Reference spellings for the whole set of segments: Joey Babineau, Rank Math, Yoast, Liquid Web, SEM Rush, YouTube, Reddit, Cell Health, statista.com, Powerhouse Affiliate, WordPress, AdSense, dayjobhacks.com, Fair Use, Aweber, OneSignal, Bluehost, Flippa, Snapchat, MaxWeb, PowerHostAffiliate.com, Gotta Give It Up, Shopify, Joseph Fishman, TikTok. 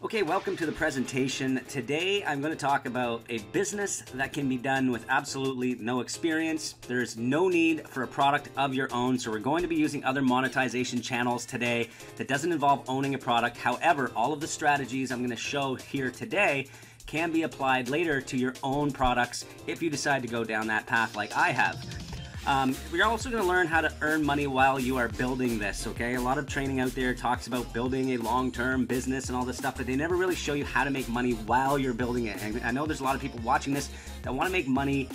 Okay, welcome to the presentation. Today I'm going to talk about a business that can be done with absolutely no experience. There's no need for a product of your own, so we're going to be using other monetization channels today that doesn't involve owning a product. However, all of the strategies I'm going to show here today can be applied later to your own products if you decide to go down that path like I have. We're also going to learn how to earn money while you are building this, okay? A lot of training out there talks about building a long-term business and all this stuff, but they never really show you how to make money while you're building it. And I know there's a lot of people watching this that want to make money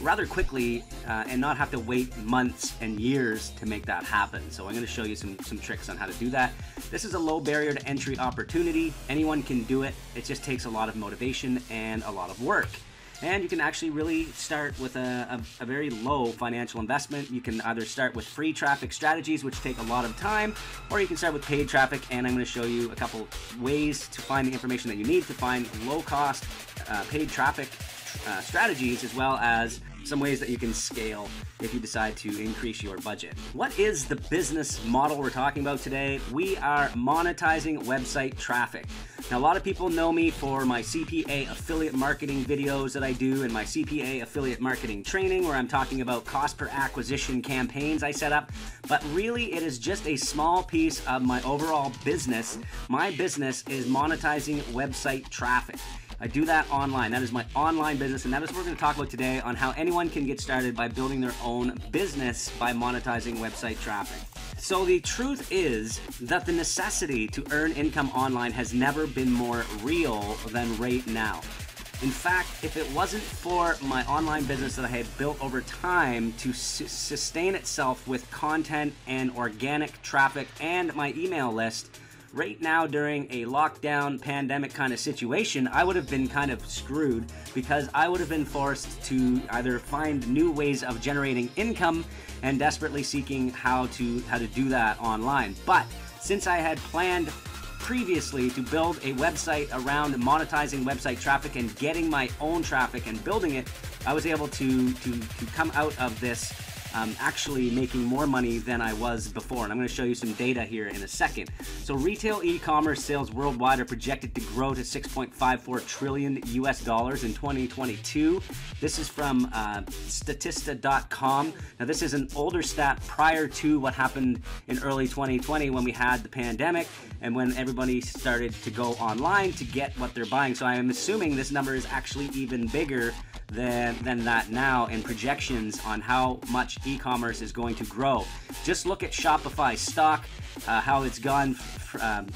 rather quickly and not have to wait months and years to make that happen. So I'm going to show you some tricks on how to do that. This is a low barrier to entry opportunity. Anyone can do it. It just takes a lot of motivation and a lot of work. And you can actually really start with a very low financial investment. You can either start with free traffic strategies, which take a lot of time, or you can start with paid traffic. And I'm going to show you a couple ways to find the information that you need to find low-cost paid traffic strategies, as well as some ways that you can scale if you decide to increase your budget. What is the business model we're talking about today? We are monetizing website traffic. Now, a lot of people know me for my CPA affiliate marketing videos that I do and my CPA affiliate marketing training, where I'm talking about cost per acquisition campaigns I set up, but really it is just a small piece of my overall business. My business is monetizing website traffic. I do that online. That is my online business, and that is what we're going to talk about today, on how anyone can get started by building their own business by monetizing website traffic. So the truth is that the necessity to earn income online has never been more real than right now. In fact, if it wasn't for my online business that I had built over time to sustain itself with content and organic traffic and my email list, right now, during a lockdown pandemic kind of situation, I would have been kind of screwed, because I would have been forced to either find new ways of generating income and desperately seeking how to do that online. But since I had planned previously to build a website around monetizing website traffic and getting my own traffic and building it, I was able to come out of this actually making more money than I was before. And I'm going to show you some data here in a second. So retail e-commerce sales worldwide are projected to grow to $6.54 trillion in 2022. This is from statista.com. Now, this is an older stat prior to what happened in early 2020, when we had the pandemic and when everybody started to go online to get what they're buying. So I am assuming this number is actually even bigger than that now, in projections on how much e-commerce is going to grow. Just look at Shopify stock, how it's gone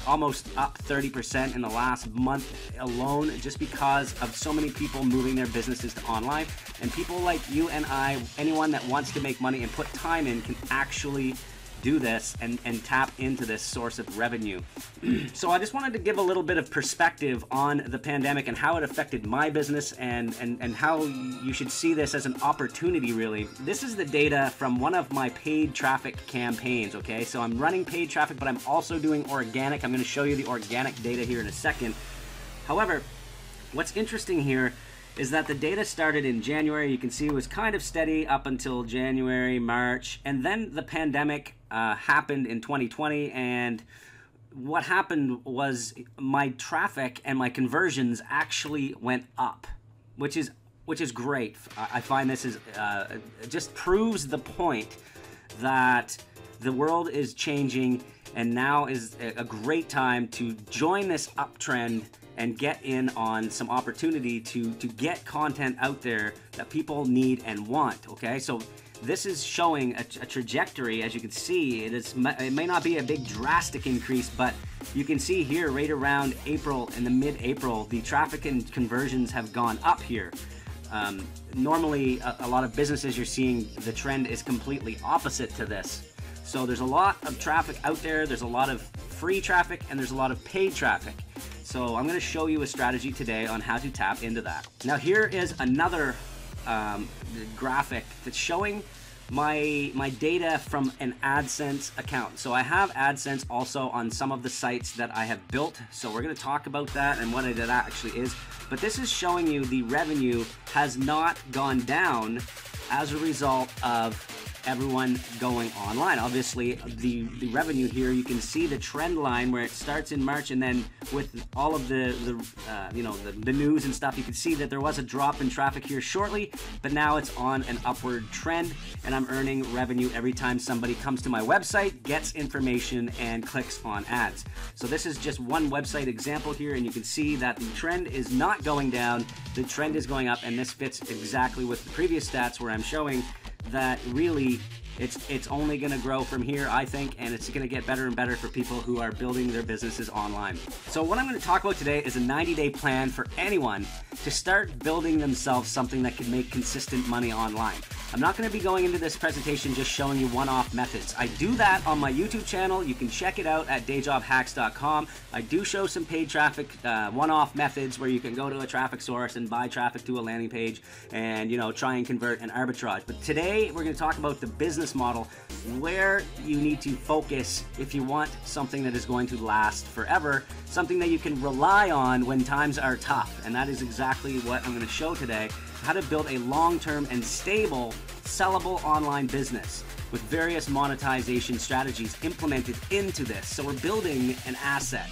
almost up 30% in the last month alone, just because of so many people moving their businesses to online. And people like you and I, anyone that wants to make money and put time in, can actually do this and tap into this source of revenue. So I just wanted to give a little bit of perspective on the pandemic and how it affected my business, and how you should see this as an opportunity, really. This is the data from one of my paid traffic campaigns, okay? So I'm running paid traffic, but I'm also doing organic. I'm gonna show you the organic data here in a second. However, what's interesting here is that the data started in January. You can see it was kind of steady up until January, March, and then the pandemic happened in 2020, and what happened was my traffic and my conversions actually went up, which is great. I find this is just proves the point that the world is changing, and now is a great time to join this uptrend and get in on some opportunity to get content out there that people need and want, okay? So this is showing a trajectory. As you can see, it may not be a big drastic increase, but you can see here right around April, in the mid-April, the traffic and conversions have gone up here. Normally, a lot of businesses, you're seeing the trend is completely opposite to this. So there's a lot of traffic out there. There's a lot of free traffic, and there's a lot of paid traffic. So I'm going to show you a strategy today on how to tap into that. Now, here is another graphic that's showing my data from an AdSense account. So I have AdSense also on some of the sites that I have built. So we're going to talk about that and what that actually is. But this is showing you the revenue has not gone down as a result of everyone going online. Obviously, the revenue here, you can see the trend line where it starts in March, and then with all of the news and stuff, you can see that there was a drop in traffic here shortly, but now it's on an upward trend, and I'm earning revenue every time somebody comes to my website, gets information, and clicks on ads. So this is just one website example here, and you can see that the trend is not going down, the trend is going up, and this fits exactly with the previous stats where I'm showing that really it's only going to grow from here, I think, and it's going to get better and better for people who are building their businesses online. So what I'm going to talk about today is a 90-day plan for anyone to start building themselves something that can make consistent money online. I'm not going to be going into this presentation just showing you one-off methods. I do that on my YouTube channel. You can check it out at dayjobhacks.com. I do show some paid traffic one-off methods where you can go to a traffic source and buy traffic to a landing page and, you know, try and convert and arbitrage. But today we're going to talk about the business model, where you need to focus if you want something that is going to last forever, something that you can rely on when times are tough. And that is exactly what I'm going to show today. How to build a long-term and stable, sellable online business with various monetization strategies implemented into this. So we're building an asset,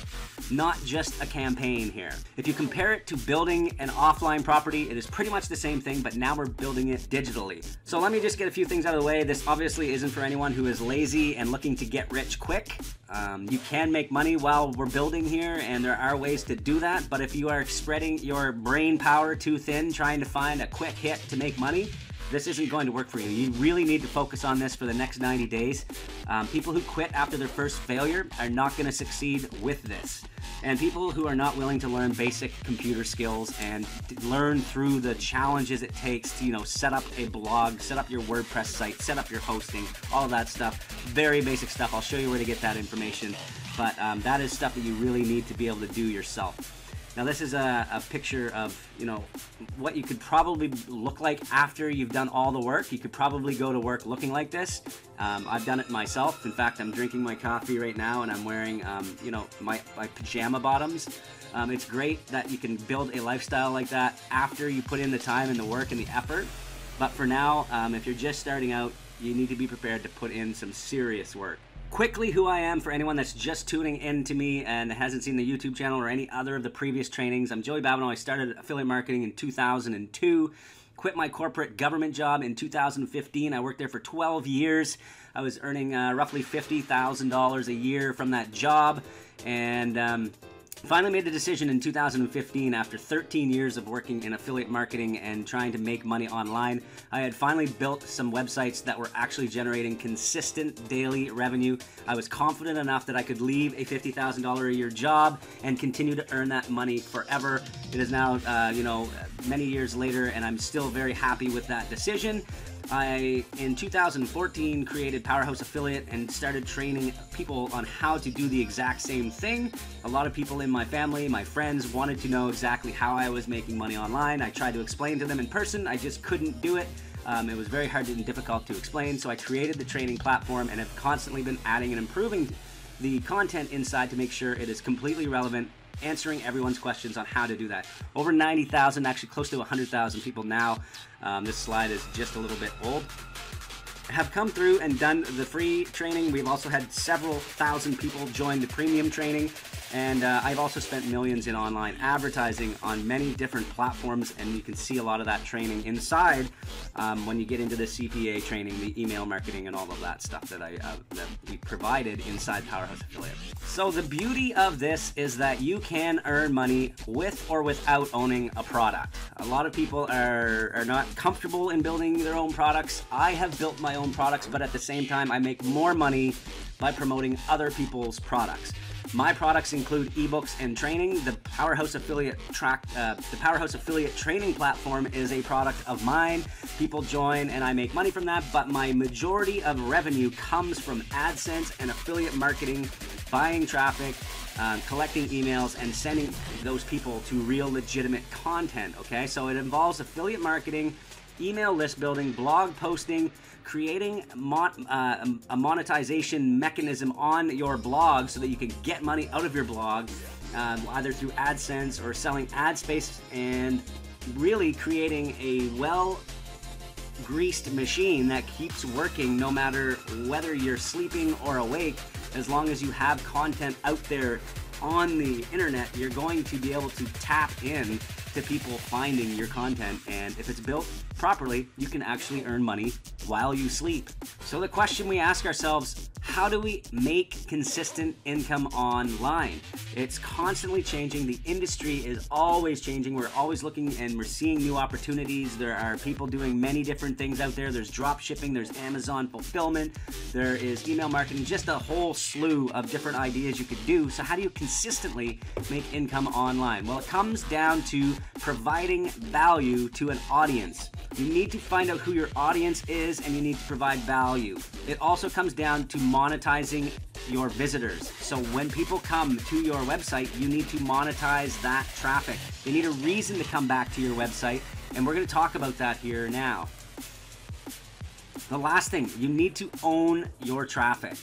not just a campaign here. If you compare it to building an offline property, it is pretty much the same thing, but now we're building it digitally. So let me just get a few things out of the way. This obviously isn't for anyone who is lazy and looking to get rich quick. You can make money while we're building here, and there are ways to do that, but if you are spreading your brain power too thin, trying to find a quick hit to make money, this isn't going to work for you. You really need to focus on this for the next 90 days. People who quit after their first failure are not going to succeed with this. And people who are not willing to learn basic computer skills and learn through the challenges it takes to, you know, set up a blog, set up your WordPress site, set up your hosting, all of that stuff. Very basic stuff. I'll show you where to get that information. But that is stuff that you really need to be able to do yourself. Now this is a picture of, you know, what you could probably look like after you've done all the work. You could probably go to work looking like this. I've done it myself. In fact, I'm drinking my coffee right now and I'm wearing, you know, my pajama bottoms. It's great that you can build a lifestyle like that after you put in the time and the work and the effort. But for now, if you're just starting out, you need to be prepared to put in some serious work. Quickly, who I am for anyone that's just tuning in to me and hasn't seen the YouTube channel or any other of the previous trainings. I'm Joey Babineau. I started affiliate marketing in 2002, quit my corporate government job in 2015. I worked there for 12 years. I was earning roughly $50,000 a year from that job, and finally made the decision in 2015, after 13 years of working in affiliate marketing and trying to make money online, I had finally built some websites that were actually generating consistent daily revenue. I was confident enough that I could leave a $50,000 a year job and continue to earn that money forever. It is now, you know, many years later, and I'm still very happy with that decision. I, in 2014, created Powerhouse Affiliate and started training people on how to do the exact same thing. A lot of people in my family, my friends, wanted to know exactly how I was making money online. I tried to explain to them in person. I just couldn't do it. It was very hard and difficult to explain, so I created the training platform and have constantly been adding and improving the content inside to make sure it is completely relevant, answering everyone's questions on how to do that. Over 90,000, actually close to 100,000 people now. This slide is just a little bit old. Have come through and done the free training. We've also had several thousand people join the premium training. And I've also spent millions in online advertising on many different platforms, and you can see a lot of that training inside when you get into the CPA training, the email marketing, and all of that stuff that we provided inside Powerhouse Affiliate. So the beauty of this is that you can earn money with or without owning a product. A lot of people are not comfortable in building their own products. I have built my own products, but at the same time, I make more money by promoting other people's products. My products include ebooks and training. The Powerhouse Affiliate training platform is a product of mine. People join and I make money from that, but my majority of revenue comes from AdSense and affiliate marketing, buying traffic, collecting emails, and sending those people to real legitimate content, okay? So it involves affiliate marketing, email list building, blog posting, creating a monetization mechanism on your blog so that you can get money out of your blog, either through AdSense or selling ad space, and really creating a well greased machine that keeps working no matter whether you're sleeping or awake. As long as you have content out there on the internet, you're going to be able to tap in to people finding your content. And if it's built properly, you can actually earn money while you sleep. So the question we ask ourselves, how do we make consistent income online? It's constantly changing. The industry is always changing. We're always looking and we're seeing new opportunities. There are people doing many different things out there. There's drop shipping, there's Amazon fulfillment, there is email marketing, just a whole slew of different ideas you could do. So how do you consistently make income online? Well, it comes down to providing value to an audience. You need to find out who your audience is and you need to provide value. It also comes down to monetizing your visitors. So when people come to your website, you need to monetize that traffic. They need a reason to come back to your website, and we're going to talk about that here now. The last thing, you need to own your traffic.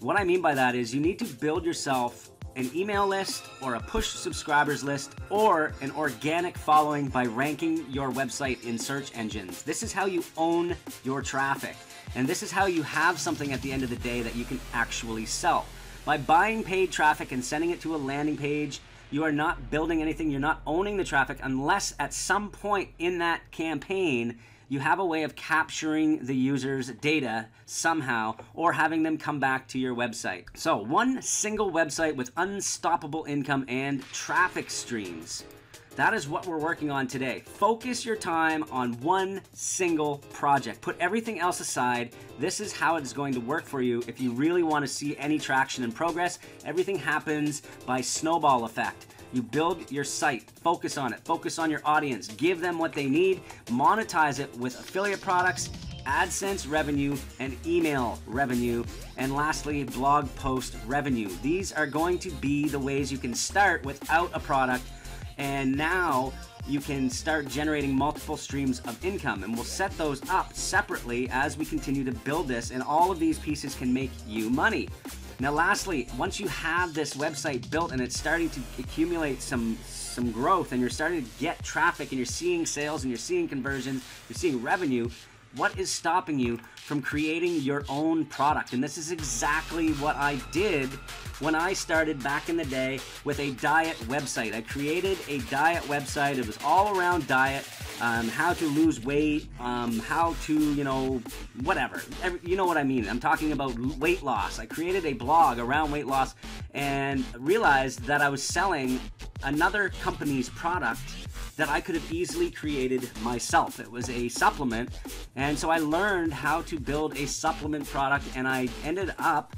What I mean by that is you need to build yourself an email list or a push subscribers list or an organic following by ranking your website in search engines. This is how you own your traffic. And this is how you have something at the end of the day that you can actually sell. By buying paid traffic and sending it to a landing page, you are not building anything. You're not owning the traffic unless at some point in that campaign, you have a way of capturing the user's data somehow or having them come back to your website. So one single website with unstoppable income and traffic streams. That is what we're working on today. Focus your time on one single project. Put everything else aside. This is how it's going to work for you if you really want to see any traction and progress. Everything happens by snowball effect. You build your site, focus on it, focus on your audience, give them what they need, monetize it with affiliate products, AdSense revenue, and email revenue, and lastly, blog post revenue. These are going to be the ways you can start without a product, and now you can start generating multiple streams of income, and we'll set those up separately as we continue to build this, and all of these pieces can make you money. Now lastly, once you have this website built and it's starting to accumulate some growth and you're starting to get traffic and you're seeing sales and you're seeing conversions, you're seeing revenue, what is stopping you from creating your own product? And this is exactly what I did when I started back in the day with a diet website. I created a diet website. It was all around diet, how to lose weight, how to, you know, whatever. You know what I mean. I'm talking about weight loss. I created a blog around weight loss and realized that I was selling another company's product that I could have easily created myself. It was a supplement. And so I learned how to build a supplement product, and I ended up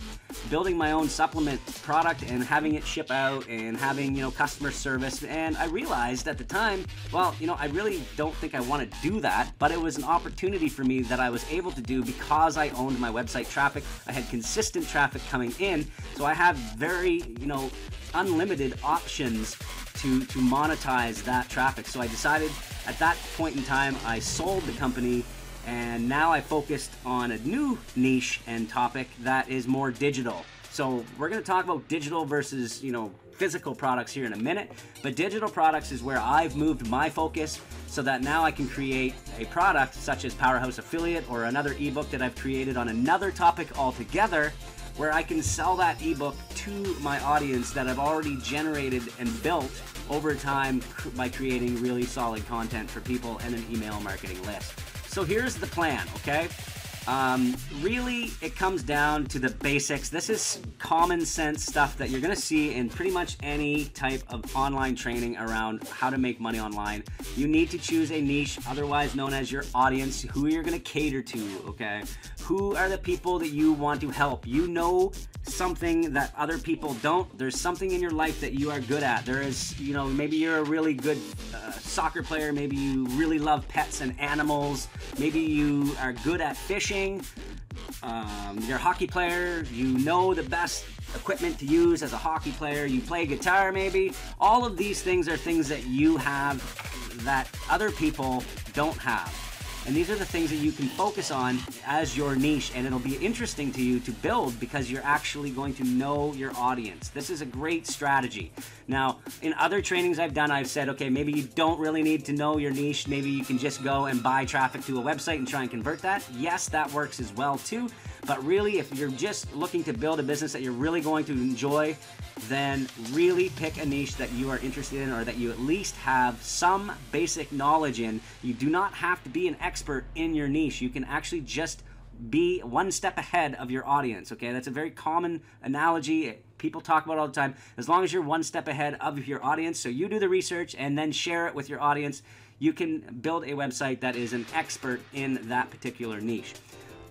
building my own supplement product and having it ship out and having, you know, customer service. And I realized at the time, well, you know, I really don't think I want to do that, but it was an opportunity for me that I was able to do because I owned my website traffic. I had consistent traffic coming in. So I have very, you know, unlimited options to monetize that traffic. So I decided at that point in time, I sold the company, and now I focused on a new niche and topic that is more digital. So we're going to talk about digital versus, you know, physical products here in a minute, but digital products is where I've moved my focus so that now I can create a product such as Powerhouse Affiliate or another ebook that I've created on another topic altogether, where I can sell that ebook to my audience that I've already generated and built over time by creating really solid content for people and an email marketing list. So here's the plan, okay? Really, it comes down to the basics. This is common sense stuff that you're going to see in pretty much any type of online training around how to make money online. You need to choose a niche, otherwise known as your audience, who you're going to cater to, okay? Who are the people that you want to help? You know something that other people don't. There's something in your life that you are good at. There is, you know, maybe you're a really good soccer player. Maybe you really love pets and animals. Maybe you are good at fishing. You're a hockey player, you know the best equipment to use as a hockey player, you play guitar maybe. All of these things are things that you have that other people don't have. And these are the things that you can focus on as your niche, and it'll be interesting to you to build because you're actually going to know your audience. This is a great strategy. Now, in other trainings I've done, I've said, okay, maybe you don't really need to know your niche. Maybe you can just go and buy traffic to a website and try and convert that. Yes, that works as well too. But really, if you're just looking to build a business that you're really going to enjoy, then really pick a niche that you are interested in or that you at least have some basic knowledge in. You do not have to be an expert in your niche. You can actually just be one step ahead of your audience, okay? That's a very common analogy people talk about all the time. As long as you're one step ahead of your audience, so you do the research and then share it with your audience, you can build a website that is an expert in that particular niche.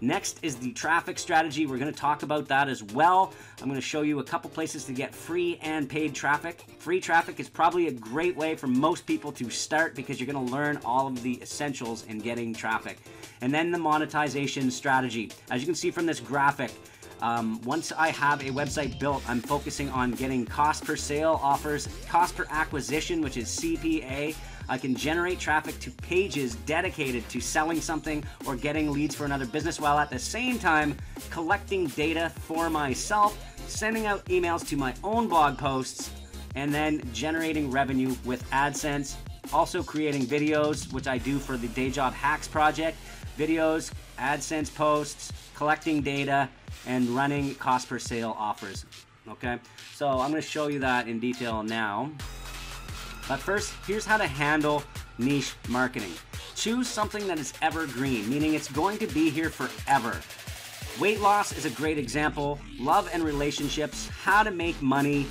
Next is the traffic strategy. We're going to talk about that as well. I'm going to show you a couple places to get free and paid traffic. Free traffic is probably a great way for most people to start because you're going to learn all of the essentials in getting traffic. And then the monetization strategy. As you can see from this graphic, once I have a website built, I'm focusing on getting cost per sale offers, cost per acquisition, which is CPA. I can generate traffic to pages dedicated to selling something or getting leads for another business, while at the same time collecting data for myself, sending out emails to my own blog posts, and then generating revenue with AdSense. Also creating videos, which I do for the Day Job Hacks project. Videos, AdSense posts, collecting data, and running cost per sale offers. Okay, so I'm going to show you that in detail now. But first, here's how to handle niche marketing. Choose something that is evergreen, meaning it's going to be here forever. Weight loss is a great example. Love and relationships, how to make money,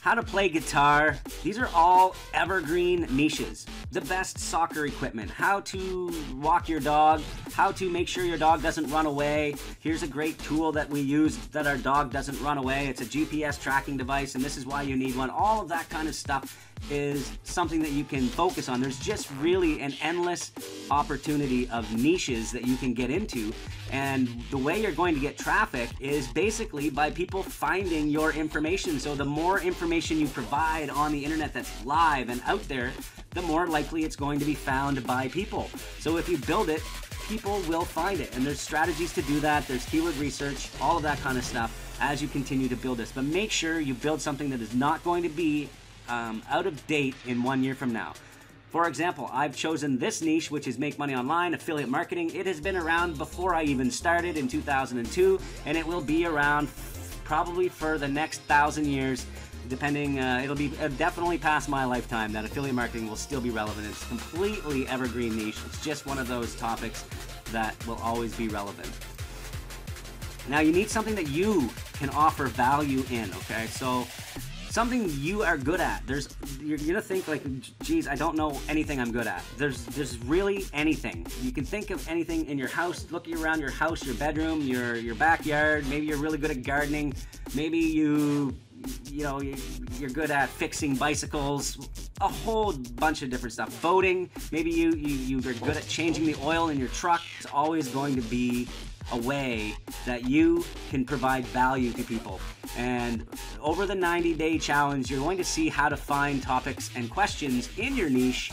how to play guitar. These are all evergreen niches. The best soccer equipment, how to walk your dog, how to make sure your dog doesn't run away. Here's a great tool that we use that our dog doesn't run away. It's a GPS tracking device, and this is why you need one. All of that kind of stuff is something that you can focus on. There's just really an endless opportunity of niches that you can get into, and the way you're going to get traffic is basically by people finding your information. So the more information you provide on the internet that's live and out there, the more likely it's going to be found by people. So if you build it, people will find it, and there's strategies to do that. There's keyword research, all of that kind of stuff as you continue to build this. But make sure you build something that is not going to be out of date in 1 year from now. For example, I've chosen this niche, which is make money online, affiliate marketing. It has been around before I even started in 2002, and it will be around probably for the next 1,000 years, depending. It'll be definitely past my lifetime that affiliate marketing will still be relevant. It's completely evergreen niche. It's just one of those topics that will always be relevant. Now you need something that you can offer value in, okay? So something you are good at. You're gonna think like, geez, I don't know anything I'm good at. There's really anything. You can think of anything in your house. Look around your house, your bedroom, your backyard. Maybe you're really good at gardening. Maybe you're good at fixing bicycles. A whole bunch of different stuff. Boating. Maybe you're good at changing the oil in your truck. It's always going to be a way that you can provide value to people. And over the 90-day challenge, you're going to see how to find topics and questions in your niche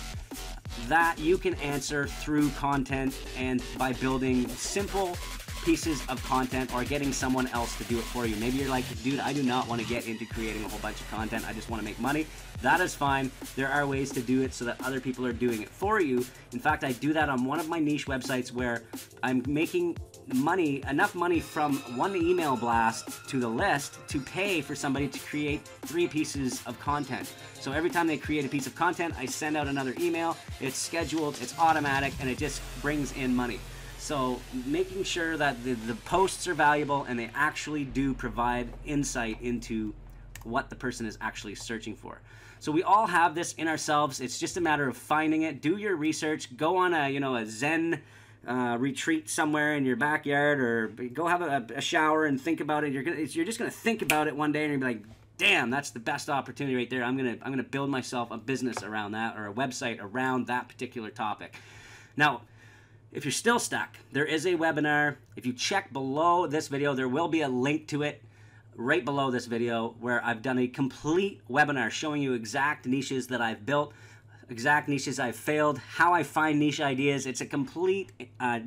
that you can answer through content and by building simple pieces of content or getting someone else to do it for you. Maybe you're like, dude, I do not want to get into creating a whole bunch of content. I just want to make money. That is fine. There are ways to do it so that other people are doing it for you. In fact, I do that on one of my niche websites where I'm making enough money from one email blast to the list to pay for somebody to create 3 pieces of content. So every time they create a piece of content, I send out another email. It's scheduled, it's automatic, and it just brings in money. So making sure that the posts are valuable and they actually do provide insight into what the person is actually searching for. So we all have this in ourselves. It's just a matter of finding it. Do your research. Go on a Zen retreat somewhere in your backyard, or go have a shower and think about it. You're just gonna think about it one day, and you're gonna be like, damn, that's the best opportunity right there. I'm gonna build myself a business around that, or a website around that particular topic. Now, if you're still stuck, there is a webinar. If you check below this video, there will be a link to it right below this video where I've done a complete webinar showing you exact niches that I've built. exact niches I've failed, how I find niche ideas. It's a complete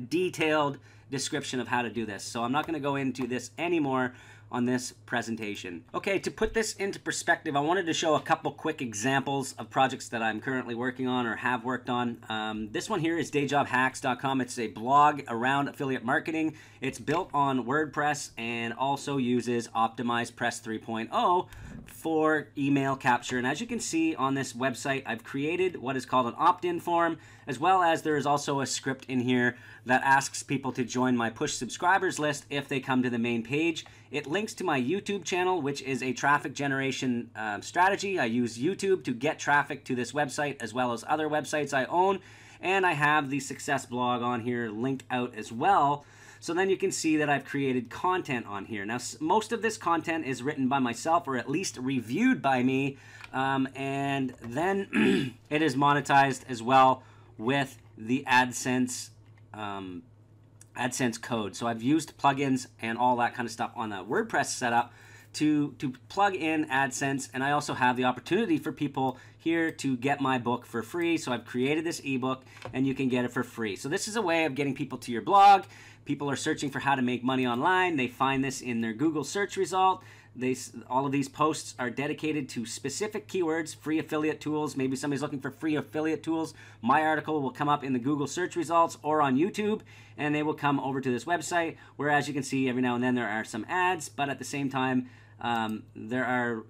detailed description of how to do this. So I'm not going to go into this anymore on this presentation. Okay, to put this into perspective, I wanted to show a couple quick examples of projects that I'm currently working on or have worked on. This one here is dayjobhacks.com. It's a blog around affiliate marketing. It's built on WordPress and also uses Optimize Press 3.0 for email capture. And as you can see on this website, I've created what is called an opt-in form, as well as there is also a script in here that asks people to join my push subscribers list if they come to the main page. It links to my YouTube channel, which is a traffic generation strategy. I use YouTube to get traffic to this website as well as other websites I own. And I have the success blog on here linked out as well. So then you can see that I've created content on here. Now, most of this content is written by myself or at least reviewed by me. And then it is monetized as well with the AdSense code. So I've used plugins and all that kind of stuff on the WordPress setup to plug in AdSense. And I also have the opportunity for people here to get my book for free. So I've created this ebook and you can get it for free. So this is a way of getting people to your blog. People are searching for how to make money online. They find this in their Google search result. All of these posts are dedicated to specific keywords, free affiliate tools. Maybe somebody's looking for free affiliate tools. My article will come up in the Google search results or on YouTube, and they will come over to this website, where, as you can see, every now and then there are some ads, but at the same time, there are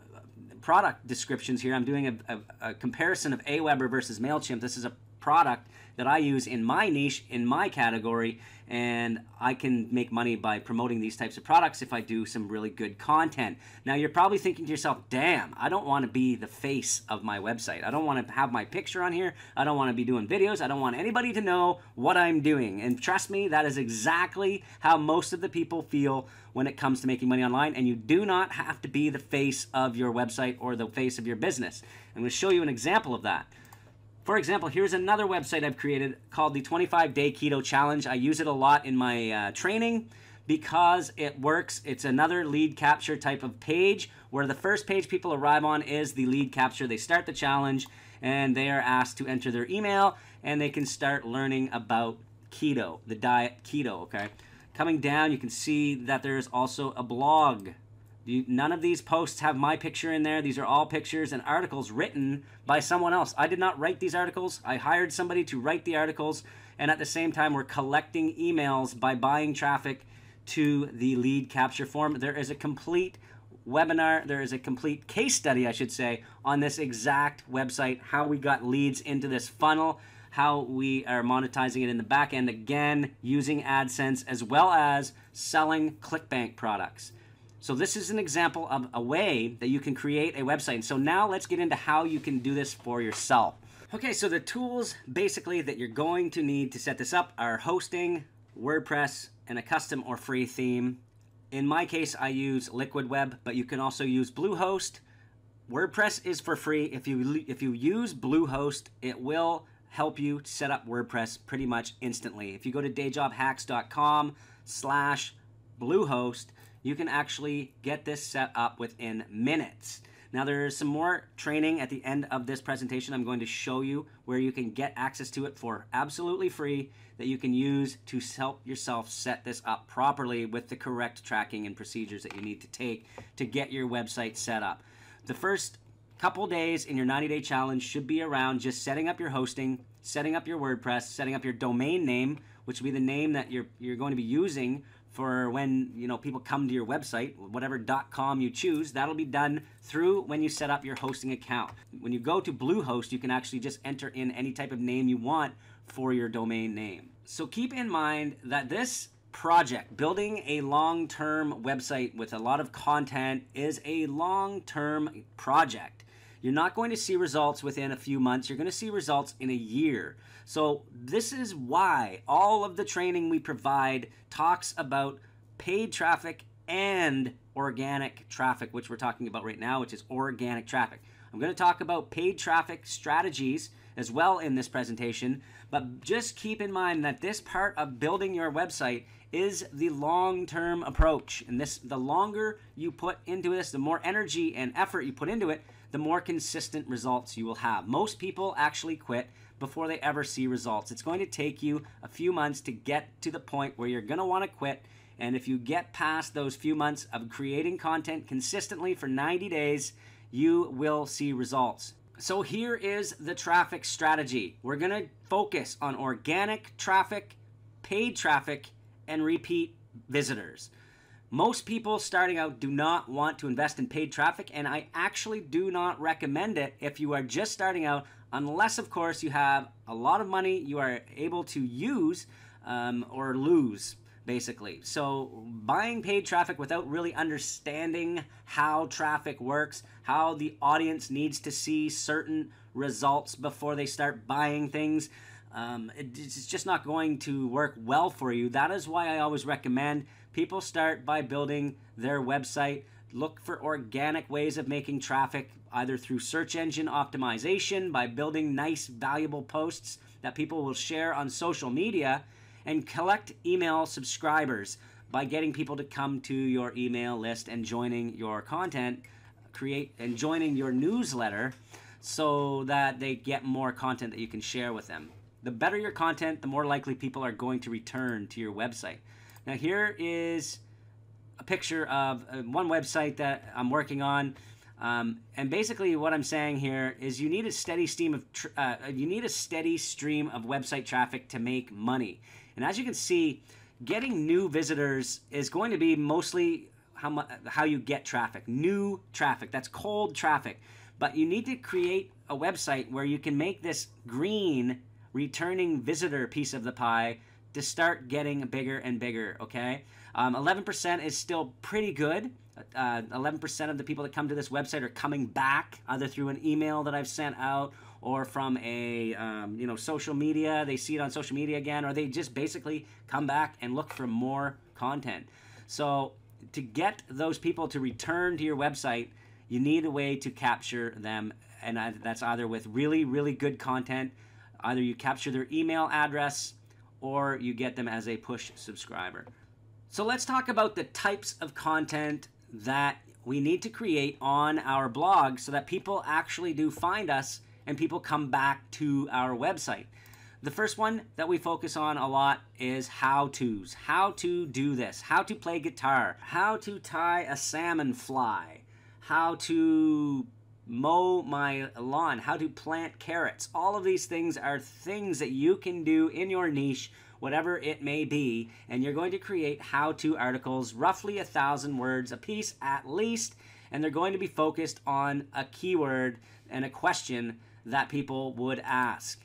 product descriptions here. I'm doing a comparison of Aweber versus MailChimp. This is a product that I use in my niche, in my category, and I can make money by promoting these types of products if I do some really good content. Now, you're probably thinking to yourself, damn, I don't want to be the face of my website. I don't want to have my picture on here. I don't want to be doing videos. I don't want anybody to know what I'm doing. And trust me, that is exactly how most of the people feel when it comes to making money online. And you do not have to be the face of your website or the face of your business. I'm going to show you an example of that. For example, here's another website I've created called the 25-Day Keto Challenge. I use it a lot in my training because it works. It's another lead capture type of page where the first page people arrive on is the lead capture. They start the challenge and they are asked to enter their email and they can start learning about keto, the diet keto, okay? Coming down, you can see that there's also a blog. None of these posts have my picture in there. These are all pictures and articles written by someone else. I did not write these articles. I hired somebody to write the articles. And at the same time, we're collecting emails by buying traffic to the lead capture form. There is a complete webinar. There is a complete case study, I should say, on this exact website, how we got leads into this funnel, how we are monetizing it in the back end, again, using AdSense, as well as selling ClickBank products. So this is an example of a way that you can create a website. And so now let's get into how you can do this for yourself. Okay, so the tools basically that you're going to need to set this up are hosting, WordPress, and a custom or free theme. In my case, I use Liquid Web, but you can also use Bluehost. WordPress is for free. If you use Bluehost, it will help you set up WordPress pretty much instantly. If you go to dayjobhacks.com/Bluehost, you can actually get this set up within minutes. Now, there is some more training at the end of this presentation. I'm going to show you where you can get access to it for absolutely free that you can use to help yourself set this up properly with the correct tracking and procedures that you need to take to get your website set up. The first couple days in your 90-day challenge should be around just setting up your hosting, setting up your WordPress, setting up your domain name, which will be the name that you're going to be using for when, you know, people come to your website, whatever .com you choose. That'll be done through when you set up your hosting account. When you go to Bluehost, you can actually just enter in any type of name you want for your domain name. So keep in mind that this project, building a long-term website with a lot of content, is a long-term project. You're not going to see results within a few months. You're going to see results in a year. So this is why all of the training we provide talks about paid traffic and organic traffic, which we're talking about right now, which is organic traffic. I'm going to talk about paid traffic strategies as well in this presentation, but just keep in mind that this part of building your website is the long-term approach. And the longer you put into this, the more energy and effort you put into it, the more consistent results you will have. Most people actually quit before they ever see results. It's going to take you a few months to get to the point where you're going to want to quit. And if you get past those few months of creating content consistently for 90 days, you will see results. So here is the traffic strategy. We're going to focus on organic traffic, paid traffic, and repeat visitors. Most people starting out do not want to invest in paid traffic, and I actually do not recommend it if you are just starting out, unless of course you have a lot of money you are able to use or lose, basically. So buying paid traffic without really understanding how traffic works, how the audience needs to see certain results before they start buying things, it's just not going to work well for you. That is why I always recommend people start by building their website. Look for organic ways of making traffic, either through search engine optimization, by building nice, valuable posts that people will share on social media, and collect email subscribers by getting people to come to your email list and joining your content, joining your newsletter so that they get more content that you can share with them. The better your content, the more likely people are going to return to your website. Now here is a picture of one website that I'm working on, and basically what I'm saying here is you need a steady stream of website traffic to make money. And as you can see, getting new visitors is going to be mostly how you get traffic, new traffic. That's cold traffic. But you need to create a website where you can make this green returning visitor piece of the pie to start getting bigger and bigger, okay? 11% is still pretty good. 11% of the people that come to this website are coming back, either through an email that I've sent out or from a social media. They see it on social media again, or they just basically come back and look for more content. So to get those people to return to your website, you need a way to capture them, and that's either with really, really good content. Either you capture their email address or you get them as a push subscriber. So let's talk about the types of content that we need to create on our blog so that people actually do find us and people come back to our website. The first one that we focus on a lot is how-tos. How to do this, how to play guitar, how to tie a salmon fly, how to mow my lawn, how to plant carrots. All of these things are things that you can do in your niche, whatever it may be, and you're going to create how-to articles, roughly 1,000 words a piece at least, and they're going to be focused on a keyword and a question that people would ask.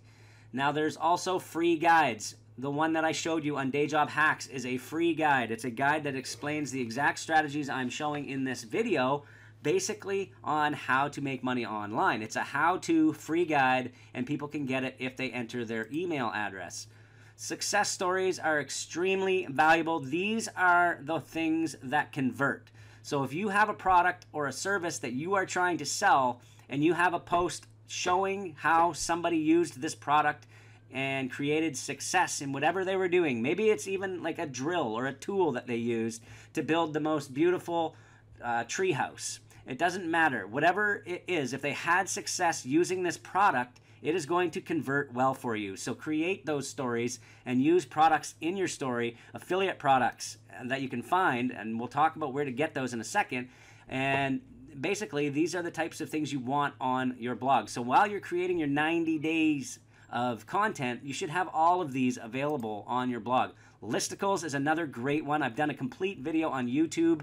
Now there's also free guides. The one that I showed you on Day Job Hacks is a free guide. It's a guide that explains the exact strategies I'm showing in this video, basically on how to make money online. It's a how-to free guide, and people can get it if they enter their email address. Success stories are extremely valuable. These are the things that convert. So if you have a product or a service that you are trying to sell, and you have a post showing how somebody used this product and created success in whatever they were doing, maybe it's even like a drill or a tool that they used to build the most beautiful treehouse. It doesn't matter. Whatever it is, if they had success using this product, it is going to convert well for you. So create those stories and use products in your story, affiliate products that you can find, and we'll talk about where to get those in a second. And basically, these are the types of things you want on your blog. So while you're creating your 90 days of content, you should have all of these available on your blog. Listicles is another great one. I've done a complete video on YouTube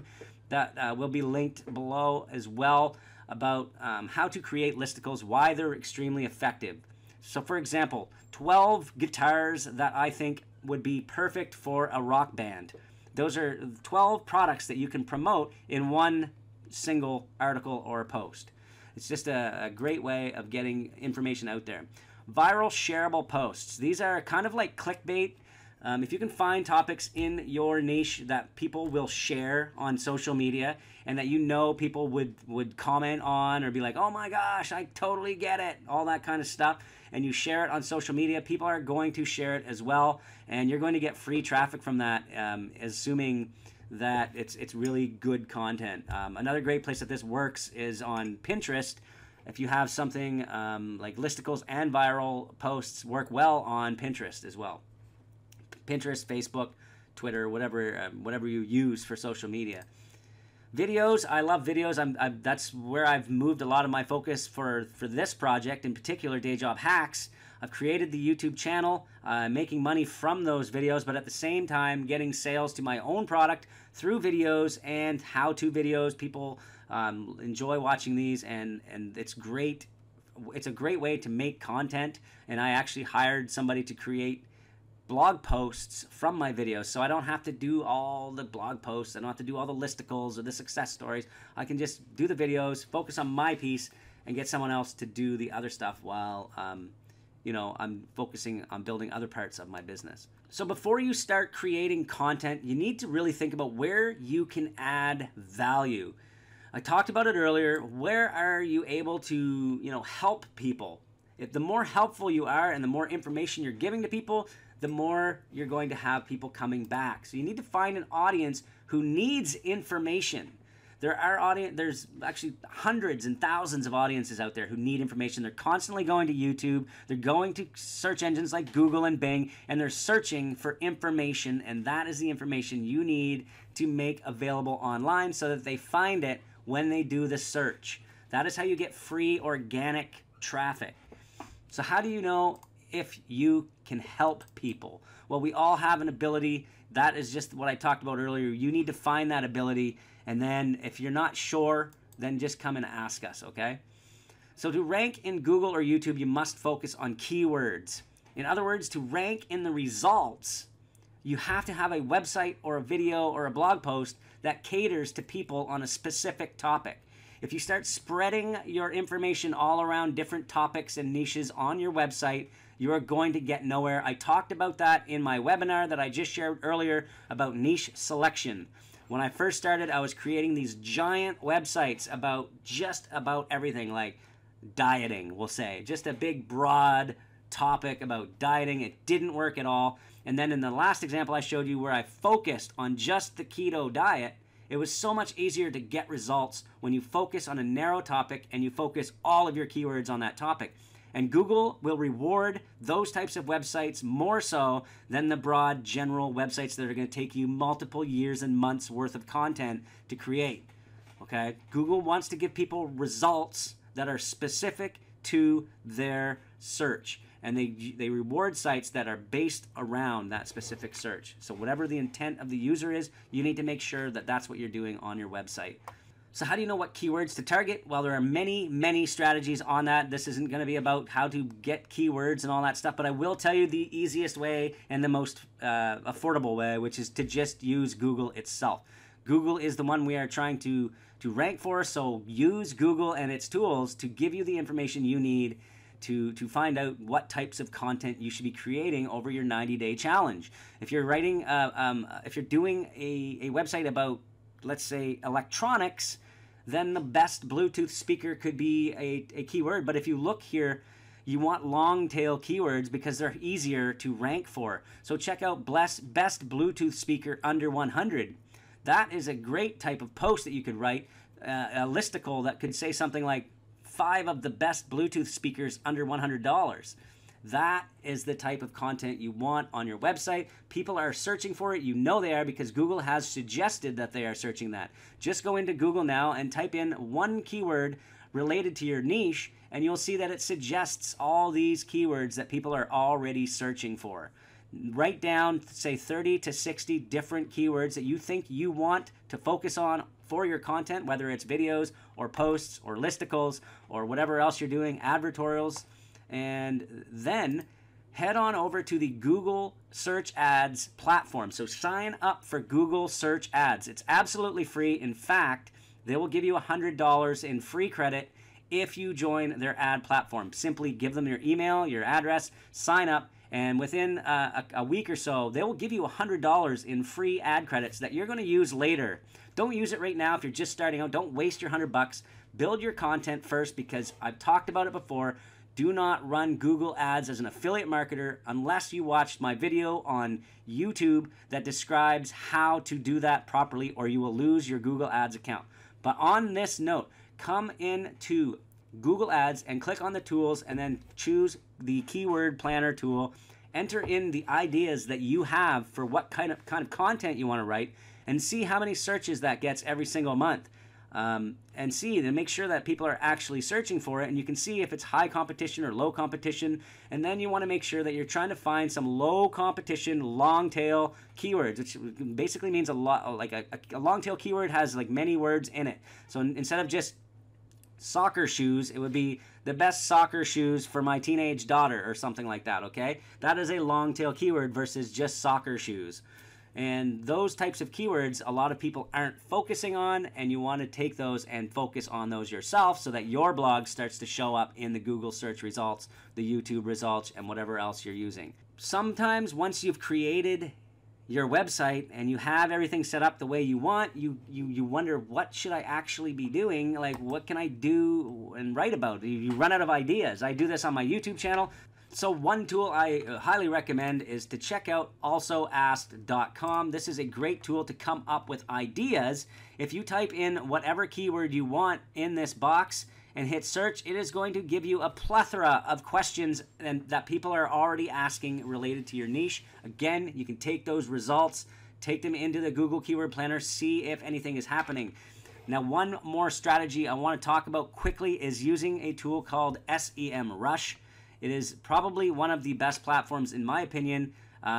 that will be linked below as well about how to create listicles, why they're extremely effective. So for example, 12 guitars that I think would be perfect for a rock band. Those are 12 products that you can promote in one single article or post. It's just a great way of getting information out there. Viral shareable posts. These are kind of like clickbait. If you can find topics in your niche that people will share on social media and that people would comment on or be like, oh my gosh, I totally get it, all that kind of stuff, and you share it on social media, people are going to share it as well, and you're going to get free traffic from that, assuming that it's really good content. Another great place that this works is on Pinterest. If you have something like listicles and viral posts work well on Pinterest as well. Pinterest, Facebook, Twitter, whatever you use for social media. Videos, I love videos. That's where I've moved a lot of my focus for this project, in particular, Day Job Hacks. I've created the YouTube channel, making money from those videos, but at the same time, getting sales to my own product through videos and how-to videos. People enjoy watching these, and it's great. It's a great way to make content, and I actually hired somebody to create blog posts from my videos, so I don't have to do all the blog posts, I don't have to do all the listicles or the success stories. I can just do the videos, focus on my piece, and get someone else to do the other stuff while you know, I'm focusing on building other parts of my business. So before you start creating content, you need to really think about where you can add value. I talked about it earlier. Where are you able to, you know, help people? If the more helpful you are and the more information you're giving to people, the more you're going to have people coming back. So you need to find an audience who needs information. There's actually hundreds and thousands of audiences out there who need information. They're constantly going to YouTube, they're going to search engines like Google and Bing, and they're searching for information, and that is the information you need to make available online so that they find it when they do the search. That is how you get free organic traffic. So how do you know if you can help people? Well, we all have an ability. That is just what I talked about earlier. You need to find that ability, and then if you're not sure, then just come and ask us, okay? So to rank in Google or YouTube, you must focus on keywords. In other words, to rank in the results, you have to have a website or a video or a blog post that caters to people on a specific topic. If you start spreading your information all around different topics and niches on your website, you are going to get nowhere. I talked about that in my webinar that I just shared earlier about niche selection. When I first started, I was creating these giant websites about just about everything, like dieting, we'll say. Just a big, broad topic about dieting. It didn't work at all. And then in the last example I showed you where I focused on just the keto diet, it was so much easier to get results when you focus on a narrow topic and you focus all of your keywords on that topic. And Google will reward those types of websites more so than the broad general websites that are going to take you multiple years and months worth of content to create. Okay? Google wants to give people results that are specific to their search. And they reward sites that are based around that specific search. So whatever the intent of the user is, you need to make sure that that's what you're doing on your website. So how do you know what keywords to target? Well, there are many, many strategies on that. This isn't going to be about how to get keywords and all that stuff, but I will tell you the easiest way and the most affordable way, which is to just use Google itself. Google is the one we are trying to rank for, so use Google and its tools to give you the information you need to find out what types of content you should be creating over your 90-day challenge. If you're writing, if you're doing a website about, let's say, electronics, then the best Bluetooth speaker could be a keyword. But if you look here, you want long tail keywords because they're easier to rank for. So check out best Bluetooth speaker under 100. That is a great type of post that you could write, a listicle that could say something like, 5 of the best Bluetooth speakers under $100. That is the type of content you want on your website. People are searching for it. You know they are because Google has suggested that they are searching that. Just go into Google now and type in one keyword related to your niche, and you'll see that it suggests all these keywords that people are already searching for. Write down, say, 30 to 60 different keywords that you think you want to focus on for your content, whether it's videos or posts or listicles or whatever else you're doing, advertorials. And then head on over to the Google Search Ads platform. So sign up for Google Search Ads. It's absolutely free. In fact, they will give you $100 in free credit if you join their ad platform. Simply give them your email, your address, sign up, and within a week or so, they will give you $100 in free ad credits that you're going to use later. Don't use it right now if you're just starting out. Don't waste your $100. Build your content first, because I've talked about it before. Do not run Google Ads as an affiliate marketer unless you watched my video on YouTube that describes how to do that properly, or you will lose your Google Ads account. But on this note, come into Google Ads and click on the tools and then choose the keyword planner tool. Enter in the ideas that you have for what kind of content you want to write and see how many searches that gets every single month. And see, then make sure that people are actually searching for it, and you can see if it's high competition or low competition. And then you want to make sure that you're trying to find some low competition long tail keywords, which basically means a lot, like a long tail keyword has like many words in it. So instead of just soccer shoes, it would be the best soccer shoes for my teenage daughter or something like that. Okay, that is a long tail keyword versus just soccer shoes. And those types of keywords, a lot of people aren't focusing on, and you want to take those and focus on those yourself so that your blog starts to show up in the Google search results, the YouTube results, and whatever else you're using. Sometimes once you've created your website and you have everything set up the way you want, you wonder, what should I actually be doing? Like, what can I do and write about? You run out of ideas. I do this on my YouTube channel. So one tool I highly recommend is to check out alsoasked.com. This is a great tool to come up with ideas. If you type in whatever keyword you want in this box and hit search, it is going to give you a plethora of questions and that people are already asking related to your niche. Again, you can take those results, take them into the Google Keyword Planner, see if anything is happening. Now, one more strategy I want to talk about quickly is using a tool called SEM Rush. It is probably one of the best platforms, in my opinion,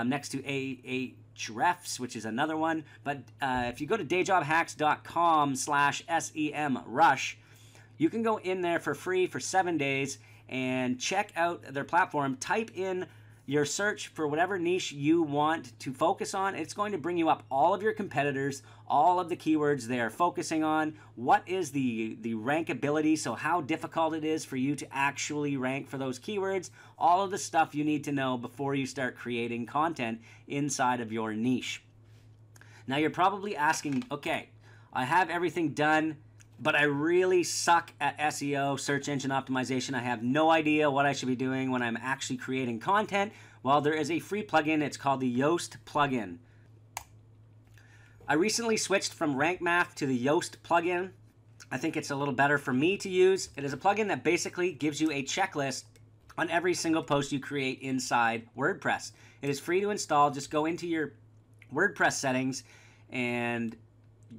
next to Ahrefs, which is another one. But if you go to dayjobhacks.com/SEM Rush, you can go in there for free for 7 days and check out their platform. Type in your search for whatever niche you want to focus on. It's going to bring you up all of your competitors, all of the keywords they're focusing on, what is the rankability, so how difficult it is for you to actually rank for those keywords, all of the stuff you need to know before you start creating content inside of your niche. Now you're probably asking, okay, I have everything done, but I really suck at SEO, search engine optimization. I have no idea what I should be doing when I'm actually creating content. Well, there is a free plugin. It's called the Yoast plugin. I recently switched from Rank Math to the Yoast plugin. I think it's a little better for me to use. It is a plugin that basically gives you a checklist on every single post you create inside WordPress. It is free to install. Just go into your WordPress settings and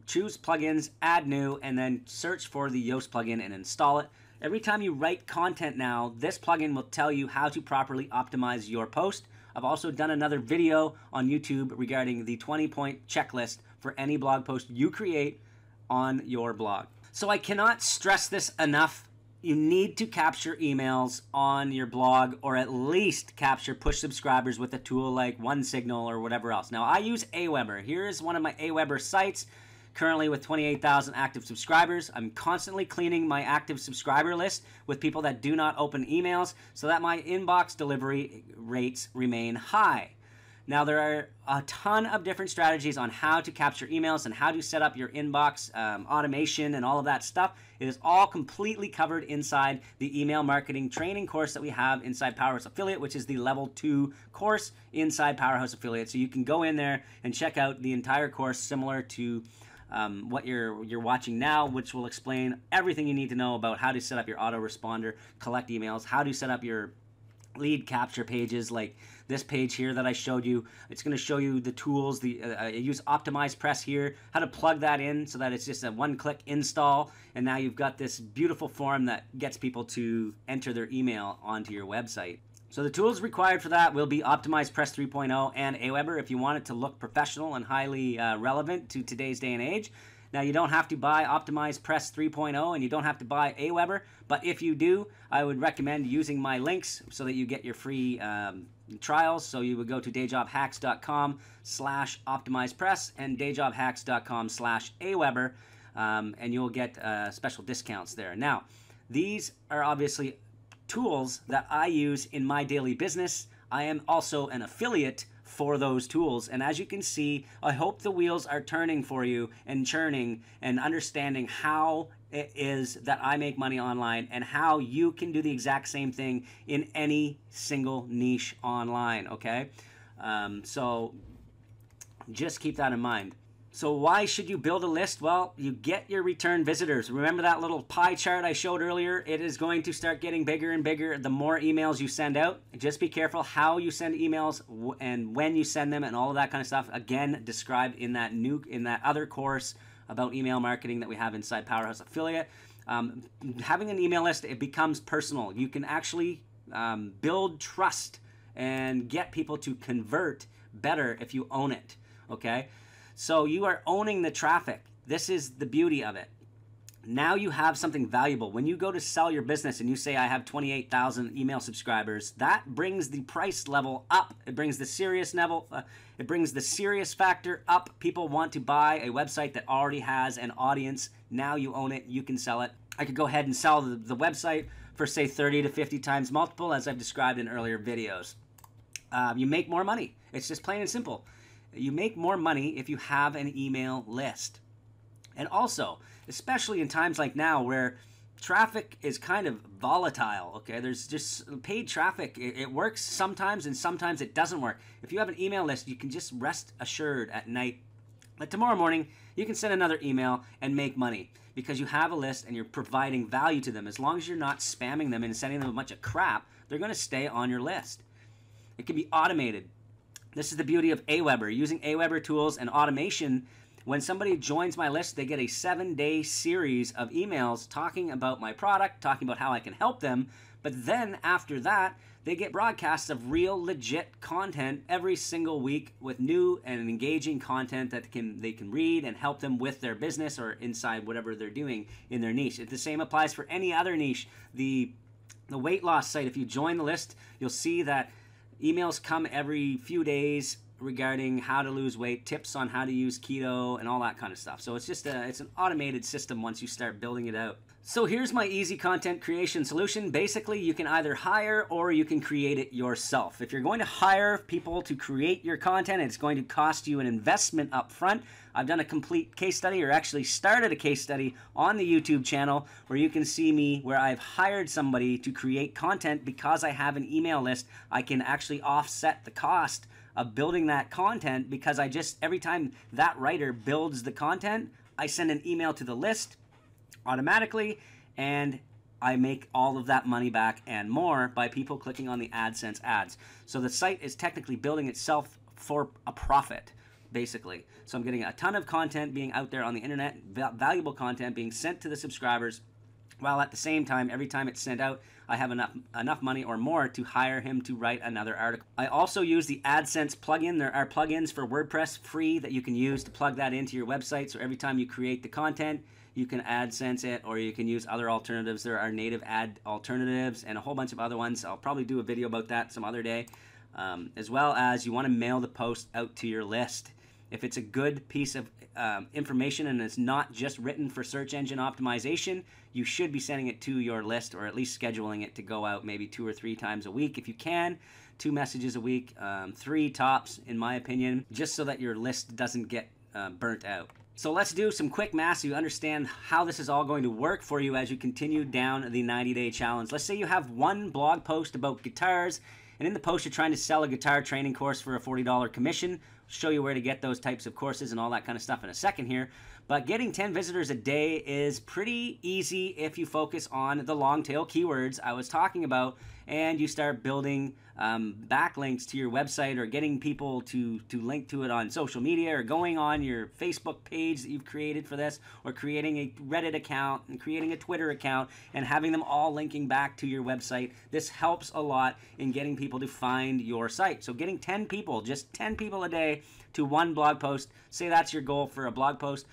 choose plugins, add new, and then search for the Yoast plugin and install it. Every time you write content now, this plugin will tell you how to properly optimize your post. I've also done another video on YouTube regarding the 20-point checklist for any blog post you create on your blog. So I cannot stress this enough. You need to capture emails on your blog, or at least capture push subscribers with a tool like OneSignal or whatever else. Now I use Aweber. Here is one of my Aweber sites, currently with 28,000 active subscribers. I'm constantly cleaning my active subscriber list with people that do not open emails so that my inbox delivery rates remain high. Now, there are a ton of different strategies on how to capture emails and how to set up your inbox automation and all of that stuff. It is all completely covered inside the email marketing training course that we have inside Powerhouse Affiliate, which is the level 2 course inside Powerhouse Affiliate. So you can go in there and check out the entire course, similar to what you're watching now, which will explain everything you need to know about how to set up your autoresponder, collect emails, how to set up your lead capture pages, like this page here that I showed you. It's going to show you the tools. I use Optimize Press here, how to plug that in so that it's just a one-click install, and now you've got this beautiful form that gets people to enter their email onto your website. So the tools required for that will be Optimize Press 3.0 and Aweber if you want it to look professional and highly relevant to today's day and age. Now, you don't have to buy Optimize Press 3.0 and you don't have to buy Aweber, but if you do, I would recommend using my links so that you get your free trials. So you would go to dayjobhacks.com/optimizepress and dayjobhacks.com/Aweber, and you'll get special discounts there. Now, these are obviously tools that I use in my daily business. I am also an affiliate for those tools, and as you can see, I hope the wheels are turning for you and churning and understanding how it is that I make money online and how you can do the exact same thing in any single niche online. Okay, so just keep that in mind. So why should you build a list? Well, you get your return visitors. Remember that little pie chart I showed earlier? It is going to start getting bigger and bigger the more emails you send out. Just be careful how you send emails and when you send them and all of that kind of stuff. Again, described in that other course about email marketing that we have inside Powerhouse Affiliate. Having an email list, it becomes personal. You can actually build trust and get people to convert better if you own it, okay? So you are owning the traffic. This is the beauty of it. Now you have something valuable. When you go to sell your business and you say, I have 28,000 email subscribers, that brings the price level up. It brings the serious level, it brings the serious factor up. People want to buy a website that already has an audience. Now you own it, you can sell it. I could go ahead and sell the website for say 30 to 50 times multiple, as I've described in earlier videos. You make more money. It's just plain and simple. You make more money if you have an email list. And also, especially in times like now where traffic is kind of volatile, okay? There's just paid traffic. It works sometimes and sometimes it doesn't work. If you have an email list, you can just rest assured at night. But tomorrow morning, you can send another email and make money because you have a list and you're providing value to them. As long as you're not spamming them and sending them a bunch of crap, they're going to stay on your list. It can be automated. This is the beauty of Aweber. Using Aweber tools and automation, when somebody joins my list, they get a 7-day series of emails talking about my product, talking about how I can help them. But then after that, they get broadcasts of real legit content every single week with new and engaging content that they can read and help them with their business or inside whatever they're doing in their niche. The same applies for any other niche. The weight loss site, if you join the list, you'll see that emails come every few days regarding how to lose weight, tips on how to use keto and all that kind of stuff. So it's just it's an automated system once you start building it out. So here's my easy content creation solution. Basically, you can either hire or you can create it yourself. If you're going to hire people to create your content, it's going to cost you an investment up front. I've done a complete case study, or actually started a case study on the YouTube channel where you can see me where I've hired somebody to create content. Because I have an email list, I can actually offset the cost of building that content, because I just, every time that writer builds the content, I send an email to the list automatically, and I make all of that money back and more by people clicking on the AdSense ads. So the site is technically building itself for a profit, basically. So I'm getting a ton of content being out there on the internet, valuable content being sent to the subscribers, while at the same time, every time it's sent out, I have enough money or more to hire him to write another article. I also use the AdSense plugin. There are plugins for WordPress free that you can use to plug that into your website. So every time you create the content, you can AdSense it, or you can use other alternatives. There are native ad alternatives and a whole bunch of other ones. I'll probably do a video about that some other day, as well as you want to mail the post out to your list. If it's a good piece of information and it's not just written for search engine optimization, you should be sending it to your list, or at least scheduling it to go out maybe 2 or 3 times a week if you can. 2 messages a week, 3 tops in my opinion, just so that your list doesn't get burnt out. So let's do some quick math so you understand how this is all going to work for you as you continue down the 90-day challenge. Let's say you have one blog post about guitars, and in the post, you're trying to sell a guitar training course for a $40 commission. I'll show you where to get those types of courses and all that kind of stuff in a second here. But getting 10 visitors a day is pretty easy if you focus on the long tail keywords I was talking about, and you start building backlinks to your website, or getting people to link to it on social media, or going on your Facebook page that you've created for this, or creating a Reddit account and creating a Twitter account and having them all linking back to your website. This helps a lot in getting people to find your site. So getting 10 people, just 10 people a day to one blog post, say that's your goal for a blog post.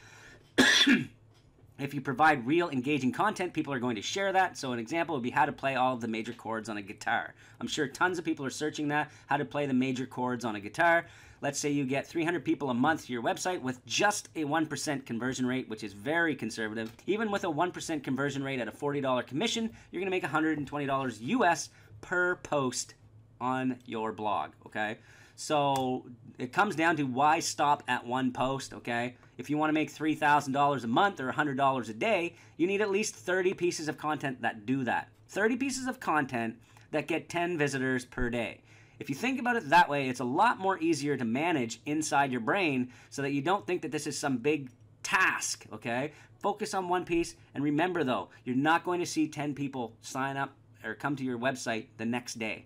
If you provide real engaging content, people are going to share that. So an example would be how to play all of the major chords on a guitar. I'm sure tons of people are searching that, how to play the major chords on a guitar. Let's say you get 300 people a month to your website with just a 1% conversion rate, which is very conservative. Even with a 1% conversion rate at a $40 commission, you're gonna make $120 US per post on your blog, okay? So it comes down to why stop at one post, okay? If you want to make $3,000 a month or $100 a day, you need at least 30 pieces of content that do that. 30 pieces of content that get 10 visitors per day. If you think about it that way, it's a lot more easier to manage inside your brain so that you don't think that this is some big task, okay? Focus on one piece, and remember though, you're not going to see 10 people sign up or come to your website the next day.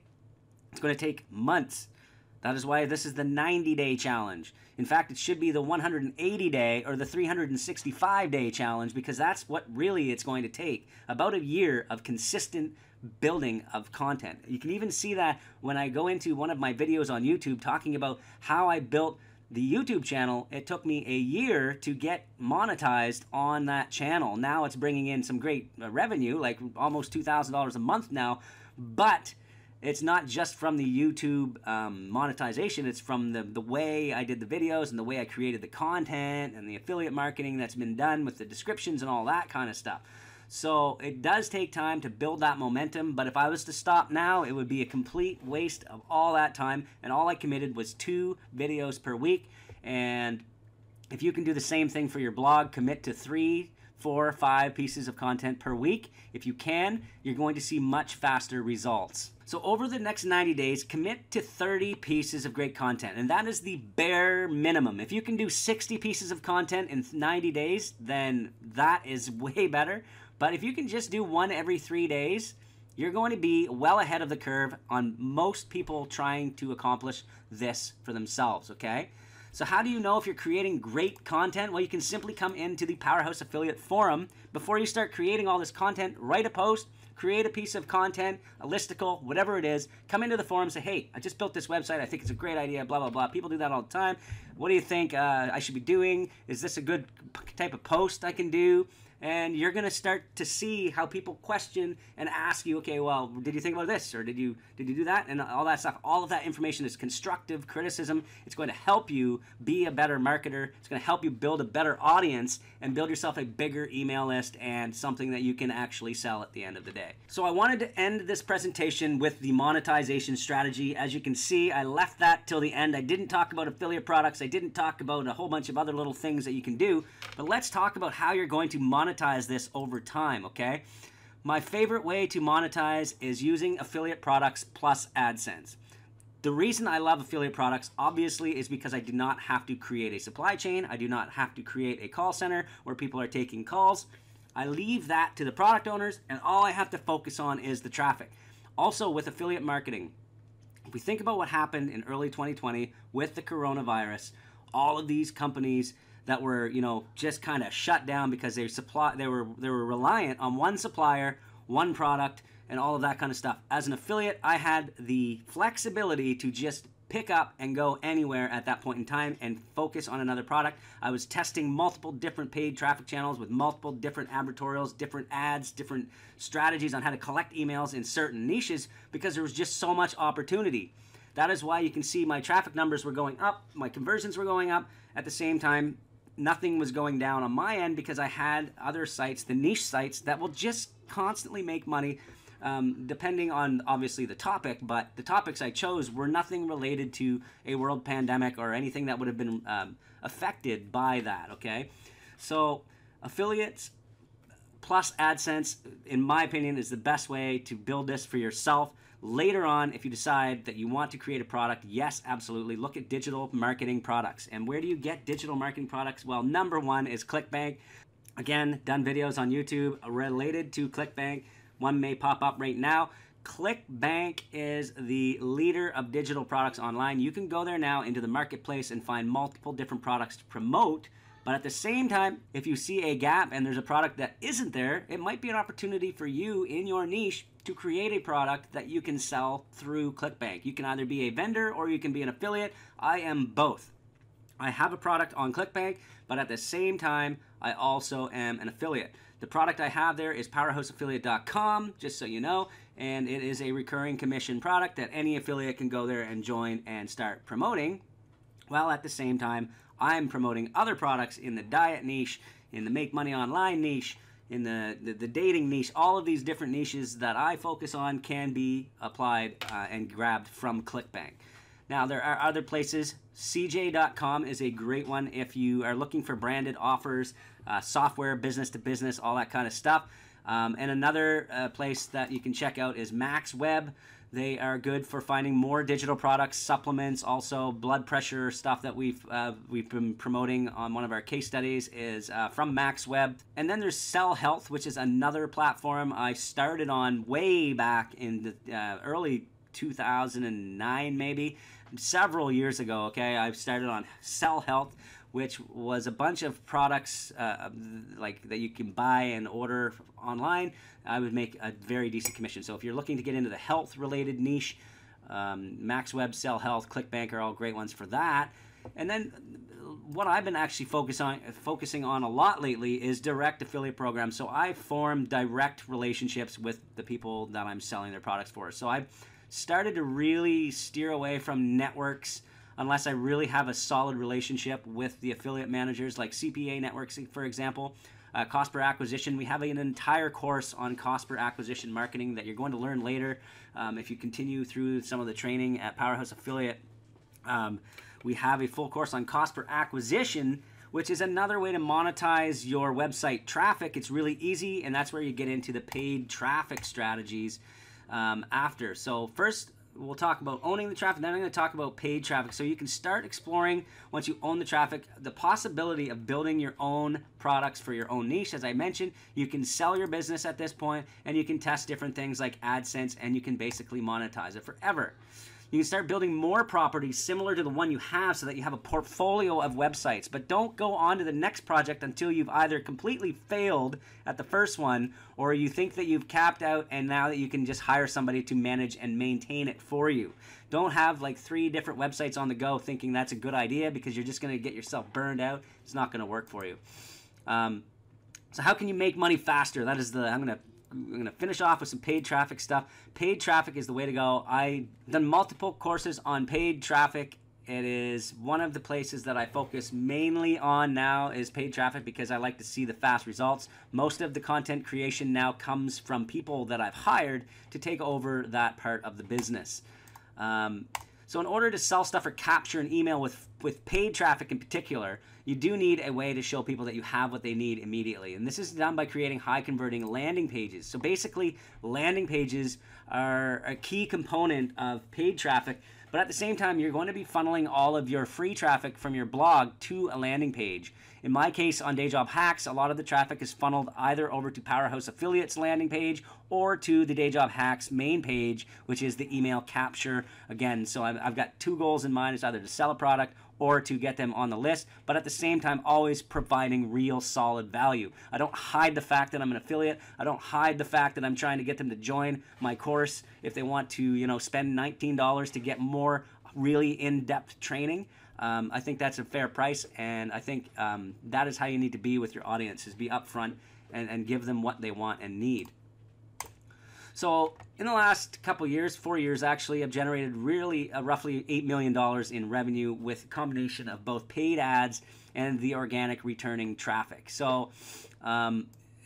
It's going to take months. That is why this is the 90-day challenge. In fact, it should be the 180-day or the 365-day challenge, because that's what really it's going to take, about a year of consistent building of content. You can even see that when I go into one of my videos on YouTube talking about how I built the YouTube channel. It took me a year to get monetized on that channel. Now it's bringing in some great revenue, like almost $2,000 a month now, but it's not just from the YouTube monetization, it's from the way I did the videos and the way I created the content and the affiliate marketing that's been done with the descriptions and all that kind of stuff. So it does take time to build that momentum, but if I was to stop now, it would be a complete waste of all that time, and all I committed was 2 videos per week. And if you can do the same thing for your blog, commit to 3, 4, 5 pieces of content per week. If you can, you're going to see much faster results. So over the next 90 days, commit to 30 pieces of great content, and that is the bare minimum. If you can do 60 pieces of content in 90 days, then that is way better. But if you can just do 1 every 3 days, you're going to be well ahead of the curve on most people trying to accomplish this for themselves, okay? So how do you know if you're creating great content? Well, you can simply come into the Powerhouse Affiliate Forum. Before you start creating all this content, write a post, create a piece of content, a listicle, whatever it is. Come into the forum, say, hey, I just built this website. I think it's a great idea, blah, blah, blah. People do that all the time. What do you think I should be doing? Is this a good type of post I can do? And you're going to start to see how people question and ask you, okay, well, did you think about this? Or did you do that? And all that stuff. All of that information is constructive criticism. It's going to help you be a better marketer. It's going to help you build a better audience and build yourself a bigger email list and something that you can actually sell at the end of the day. So I wanted to end this presentation with the monetization strategy. As you can see, I left that till the end. I didn't talk about affiliate products. I didn't talk about a whole bunch of other little things that you can do. But let's talk about how you're going to monetize this over time, okay? My favorite way to monetize is using affiliate products plus AdSense. The reason I love affiliate products, obviously, is because I do not have to create a supply chain. I do not have to create a call center where people are taking calls. I leave that to the product owners, and all I have to focus on is the traffic. Also, with affiliate marketing, if we think about what happened in early 2020 with the coronavirus, all of these companies that were, you know, just kind of shut down because they were reliant on one supplier, one product, and all of that kind of stuff. As an affiliate, I had the flexibility to just pick up and go anywhere at that point in time and focus on another product. I was testing multiple different paid traffic channels with multiple different advertorials, different ads, different strategies on how to collect emails in certain niches because there was just so much opportunity. That is why you can see my traffic numbers were going up, my conversions were going up. At the same time, nothing was going down on my end because I had other sites, the niche sites that will just constantly make money depending on obviously the topic, but the topics I chose were nothing related to a world pandemic or anything that would have been affected by that, okay? So affiliates plus AdSense, in my opinion, is the best way to build this for yourself. Later on, if you decide that you want to create a product, yes, absolutely, look at digital marketing products. And where do you get digital marketing products? Well, #1 is ClickBank. Again, done videos on YouTube related to ClickBank. One may pop up right now. ClickBank is the leader of digital products online. You can go there now into the marketplace and find multiple different products to promote. But at the same time, if you see a gap and there's a product that isn't there, it might be an opportunity for you in your niche to create a product that you can sell through ClickBank. You can either be a vendor or you can be an affiliate. I am both. I have a product on ClickBank, but at the same time, I also am an affiliate. The product I have there is PowerHostAffiliate.com, just so you know, and it is a recurring commission product that any affiliate can go there and join and start promoting, while at the same time, I'm promoting other products in the diet niche, in the make money online niche, in the dating niche. All of these different niches that I focus on can be applied and grabbed from ClickBank. Now, there are other places. CJ.com is a great one if you are looking for branded offers, software, business to business, all that kind of stuff. And another place that you can check out is MaxWeb. They are good for finding more digital products, supplements, also blood pressure stuff that we've been promoting on one of our case studies is from MaxWeb. And then there's Cell Health, which is another platform I started on way back in the early 2009, maybe several years ago. Okay, I've started on Cell Health, which was a bunch of products like that you can buy and order online. I would make a very decent commission. So if you're looking to get into the health-related niche, MaxWeb, Cell Health, ClickBank are all great ones for that. And then what I've been actually focusing on a lot lately is direct affiliate programs. So I form direct relationships with the people that I'm selling their products for. So I've started to really steer away from networks unless I really have a solid relationship with the affiliate managers, like CPA networks, for example. Cost per acquisition. We have an entire course on cost per acquisition marketing that you're going to learn later if you continue through some of the training at Powerhouse Affiliate. We have a full course on cost per acquisition, which is another way to monetize your website traffic. It's really easy, and that's where you get into the paid traffic strategies after. So first, we'll talk about owning the traffic, then I'm going to talk about paid traffic. So you can start exploring, once you own the traffic, the possibility of building your own products for your own niche. As I mentioned, you can sell your business at this point, and you can test different things like AdSense, and you can basically monetize it forever. You can start building more properties similar to the one you have so that you have a portfolio of websites, but don't go on to the next project until you've either completely failed at the first one or you think that you've capped out and now that you can just hire somebody to manage and maintain it for you. Don't have like 3 different websites on the go thinking that's a good idea because you're just going to get yourself burned out. It's not going to work for you. So how can you make money faster? That is the, I'm going to finish off with some paid traffic stuff. Paid traffic is the way to go. I've done multiple courses on paid traffic. It is one of the places that I focus mainly on now is paid traffic because I like to see the fast results. Most of the content creation now comes from people that I've hired to take over that part of the business. So in order to sell stuff or capture an email with paid traffic in particular, you do need a way to show people that you have what they need immediately. And this is done by creating high converting landing pages. So basically, landing pages are a key component of paid traffic, but at the same time, you're going to be funneling all of your free traffic from your blog to a landing page. In my case, on Day Job Hacks, a lot of the traffic is funneled either over to Powerhouse Affiliate's landing page or to the Day Job Hacks main page, which is the email capture. Again, so I've got 2 goals in mind. It's either to sell a product or to get them on the list, but at the same time, always providing real solid value. I don't hide the fact that I'm an affiliate. I don't hide the fact that I'm trying to get them to join my course if they want to, you know, spend $19 to get more really in-depth training. I think that's a fair price, and I think that is how you need to be with your audience, is be upfront and give them what they want and need. So in the last couple years, 4 years actually, I've generated really roughly $8 million in revenue with a combination of both paid ads and the organic returning traffic. So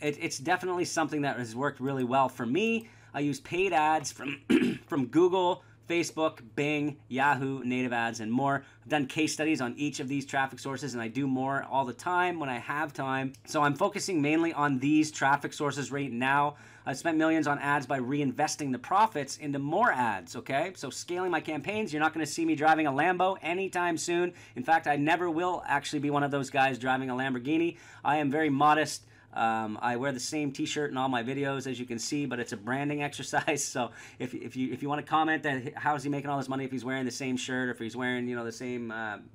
it's definitely something that has worked really well for me. I use paid ads from, from Google, Facebook, Bing, Yahoo, native ads, and more. I've done case studies on each of these traffic sources, and I do more all the time when I have time. So I'm focusing mainly on these traffic sources right now. I've spent millions on ads by reinvesting the profits into more ads, okay? So scaling my campaigns. You're not going to see me driving a Lambo anytime soon. In fact, I never will actually be one of those guys driving a Lamborghini. I am very modest. I wear the same t-shirt in all my videos, as you can see, but it's a branding exercise. So if you want to comment that how is he making all this money if he's wearing the same shirt or if he's wearing, you know, the same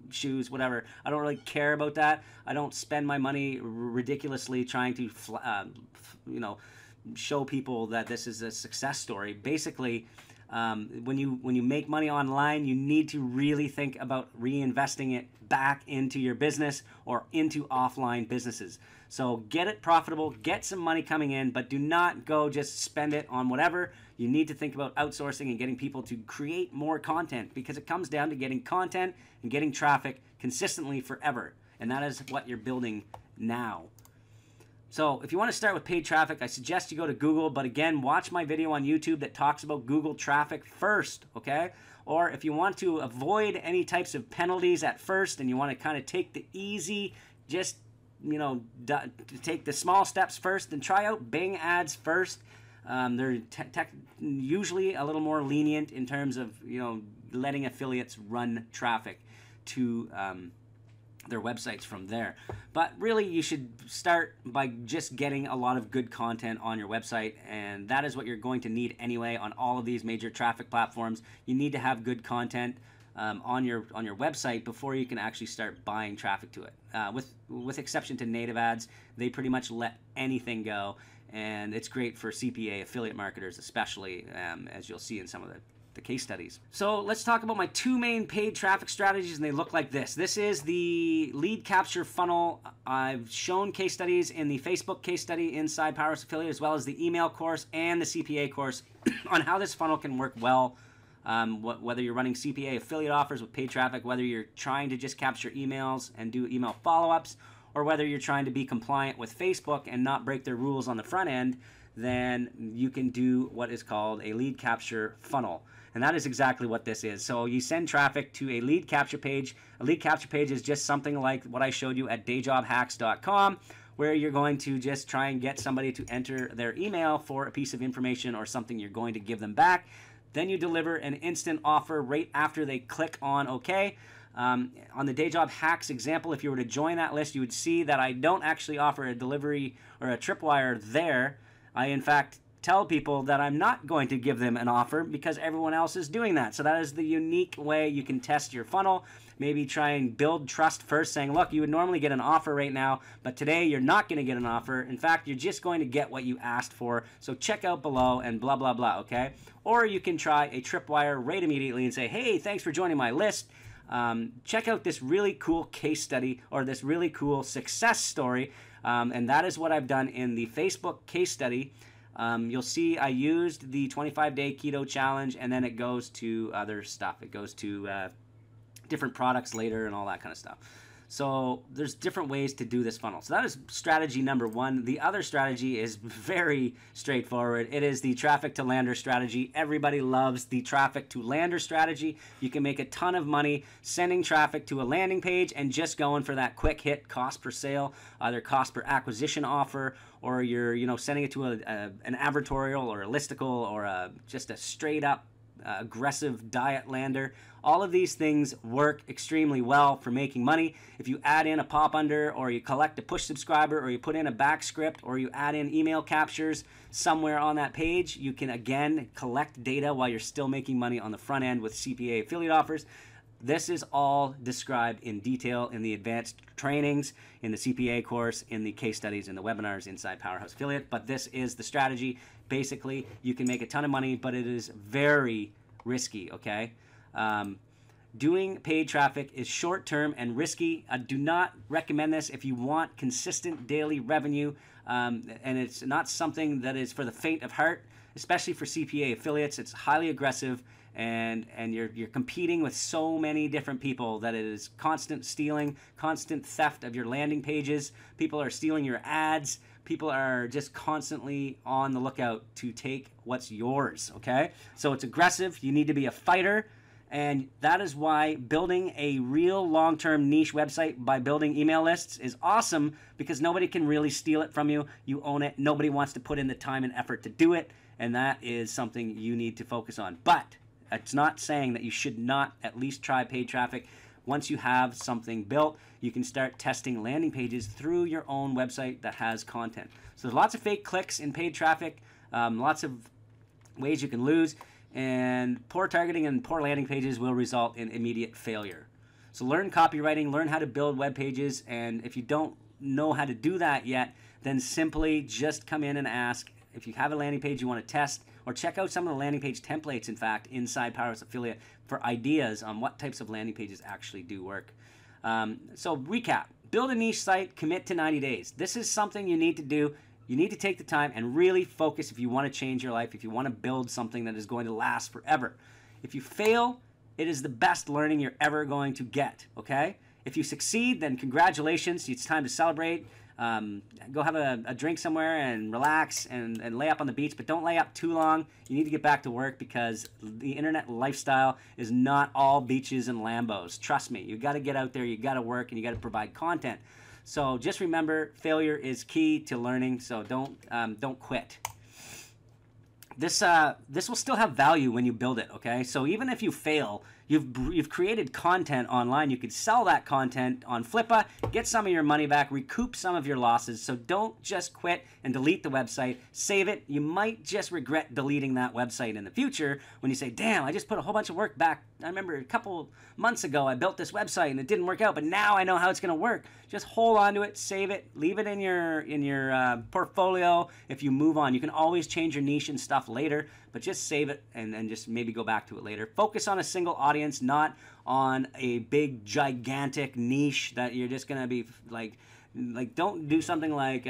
shoes, whatever, I don't really care about that. I don't spend my money ridiculously trying to you know, show people that this is a success story. Basically, when you make money online, you need to really think about reinvesting it back into your business or into offline businesses. So get it profitable, get some money coming in, but do not go just spend it on whatever. You need to think about outsourcing and getting people to create more content, because it comes down to getting content and getting traffic consistently forever. And that is what you're building now. So if you want to start with paid traffic, I suggest you go to Google, but again, watch my video on YouTube that talks about Google traffic first, okay? Or if you want to avoid any types of penalties at first and you want to kind of take the easy, just, you know, take the small steps first, then try out Bing ads first. They're usually a little more lenient in terms of, you know, letting affiliates run traffic to their websites from there. But really, you should start by just getting a lot of good content on your website, and that is what you're going to need anyway on all of these major traffic platforms. You need to have good content on your website before you can actually start buying traffic to it. With exception to native ads, they pretty much let anything go, and it's great for CPA affiliate marketers especially, as you'll see in some of the case studies. So let's talk about my two main paid traffic strategies, and they look like this. This is the lead capture funnel. I've shown case studies in the Facebook case study inside Powerhouse Affiliate, as well as the email course and the CPA course on how this funnel can work well, whether you're running CPA affiliate offers with paid traffic, whether you're trying to just capture emails and do email follow-ups, or whether you're trying to be compliant with Facebook and not break their rules on the front end. Then you can do what is called a lead capture funnel. And that is exactly what this is. So you send traffic to a lead capture page. A lead capture page is just something like what I showed you at dayjobhacks.com, where you're going to just try and get somebody to enter their email for a piece of information or something you're going to give them back. Then you deliver an instant offer right after they click on OK. On the Day Job Hacks example, if you were to join that list, you would see that I don't actually offer a delivery or a tripwire there. I, in fact, tell people that I'm not going to give them an offer because everyone else is doing that. So that is the unique way you can test your funnel. Maybe try and build trust first, saying, look, you would normally get an offer right now, but today you're not going to get an offer. In fact, you're just going to get what you asked for. So check out below and blah, blah, blah, okay? Or you can try a tripwire right immediately and say, hey, thanks for joining my list. Check out this really cool case study or this really cool success story. And that is what I've done in the Facebook case study. You'll see I used the 25-day keto challenge, and then it goes to other stuff. It goes to different products later and all that kind of stuff. So there's different ways to do this funnel. So that is strategy number one. The other strategy is very straightforward. It is the traffic to lander strategy. Everybody loves the traffic to lander strategy. You can make a ton of money sending traffic to a landing page and just going for that quick hit cost per sale, either cost per acquisition offer, or you're sending it to an advertorial or a listicle or just a straight up aggressive diet lander. All of these things work extremely well for making money. If you add in a pop under, or you collect a push subscriber, or you put in a back script, or you add in email captures somewhere on that page, you can again collect data while you're still making money on the front end with CPA affiliate offers. This is all described in detail in the advanced trainings, in the CPA course, in the case studies, in the webinars inside Powerhouse Affiliate. But this is the strategy. Basically, you can make a ton of money, but it is very risky, okay? Doing paid traffic is short-term and risky. I do not recommend this if you want consistent daily revenue, and it's not something that is for the faint of heart, especially for CPA affiliates. It's highly aggressive, and you're competing with so many different people that it is constant stealing, constant theft of your landing pages. People are stealing your ads. People are just constantly on the lookout to take what's yours, okay? So it's aggressive. You need to be a fighter, and that is why building a real long-term niche website by building email lists is awesome, because nobody can really steal it from you. You own it. Nobody wants to put in the time and effort to do it, and that is something you need to focus on. But it's not saying that you should not at least try paid traffic. Once you have something built, you can start testing landing pages through your own website that has content. So there's lots of fake clicks in paid traffic, lots of ways you can lose, and poor targeting and poor landing pages will result in immediate failure. So learn copywriting, learn how to build web pages, and if you don't know how to do that yet, then simply just come in and ask. If you have a landing page you want to test, or check out some of the landing page templates, in fact, inside Powerhouse Affiliate for ideas on what types of landing pages actually do work. So recap, build a niche site, commit to 90 days. This is something you need to do. You need to take the time and really focus if you want to change your life, if you want to build something that is going to last forever. If you fail, it is the best learning you're ever going to get, okay? If you succeed, then congratulations, it's time to celebrate. Go have a drink somewhere and relax and lay up on the beach, but don't lay up too long. You need to get back to work, because the internet lifestyle is not all beaches and Lambos. Trust me, you got to get out there, you got to work, and you got to provide content. So just remember, failure is key to learning, so don't quit. This will still have value when you build it, okay? So even if you fail, you've created content online. You could sell that content on Flippa, get some of your money back, recoup some of your losses. So don't just quit and delete the website. Save it. You might just regret deleting that website in the future when you say, damn, I just put a whole bunch of work back. I remember a couple months ago I built this website and it didn't work out, but now I know how it's going to work. Just hold on to it, save it, leave it in your portfolio. If you move on, you can always change your niche and stuff later, but just save it and then just maybe go back to it later. Focus on a single audience, not on a big gigantic niche that you're just gonna be like don't do something like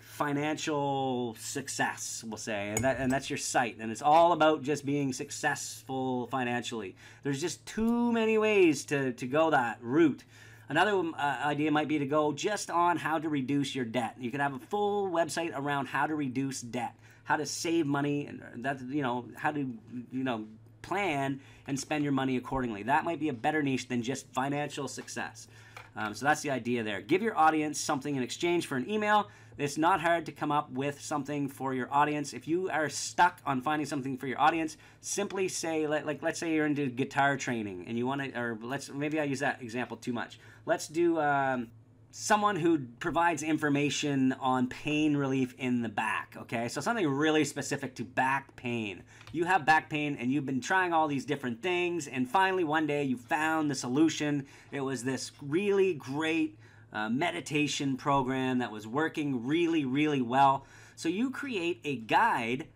financial success, we'll say, and that's your site and it's all about just being successful financially. There's just too many ways to go that route. Another idea might be to go just on how to reduce your debt. You could have a full website around how to reduce debt, how to save money, and that, you know, how to, you know, plan and spend your money accordingly. That might be a better niche than just financial success. So that's the idea there. Give your audience something in exchange for an email. It's not hard to come up with something for your audience. If you are stuck on finding something for your audience, simply say, like let's say you're into guitar training and you want to, or let's, maybe I use that example too much. Let's do someone who provides information on pain relief in the back, okay? So something really specific to back pain. You have back pain and you've been trying all these different things, and finally one day you found the solution. It was this really great meditation program that was working really, really well. So you create a guide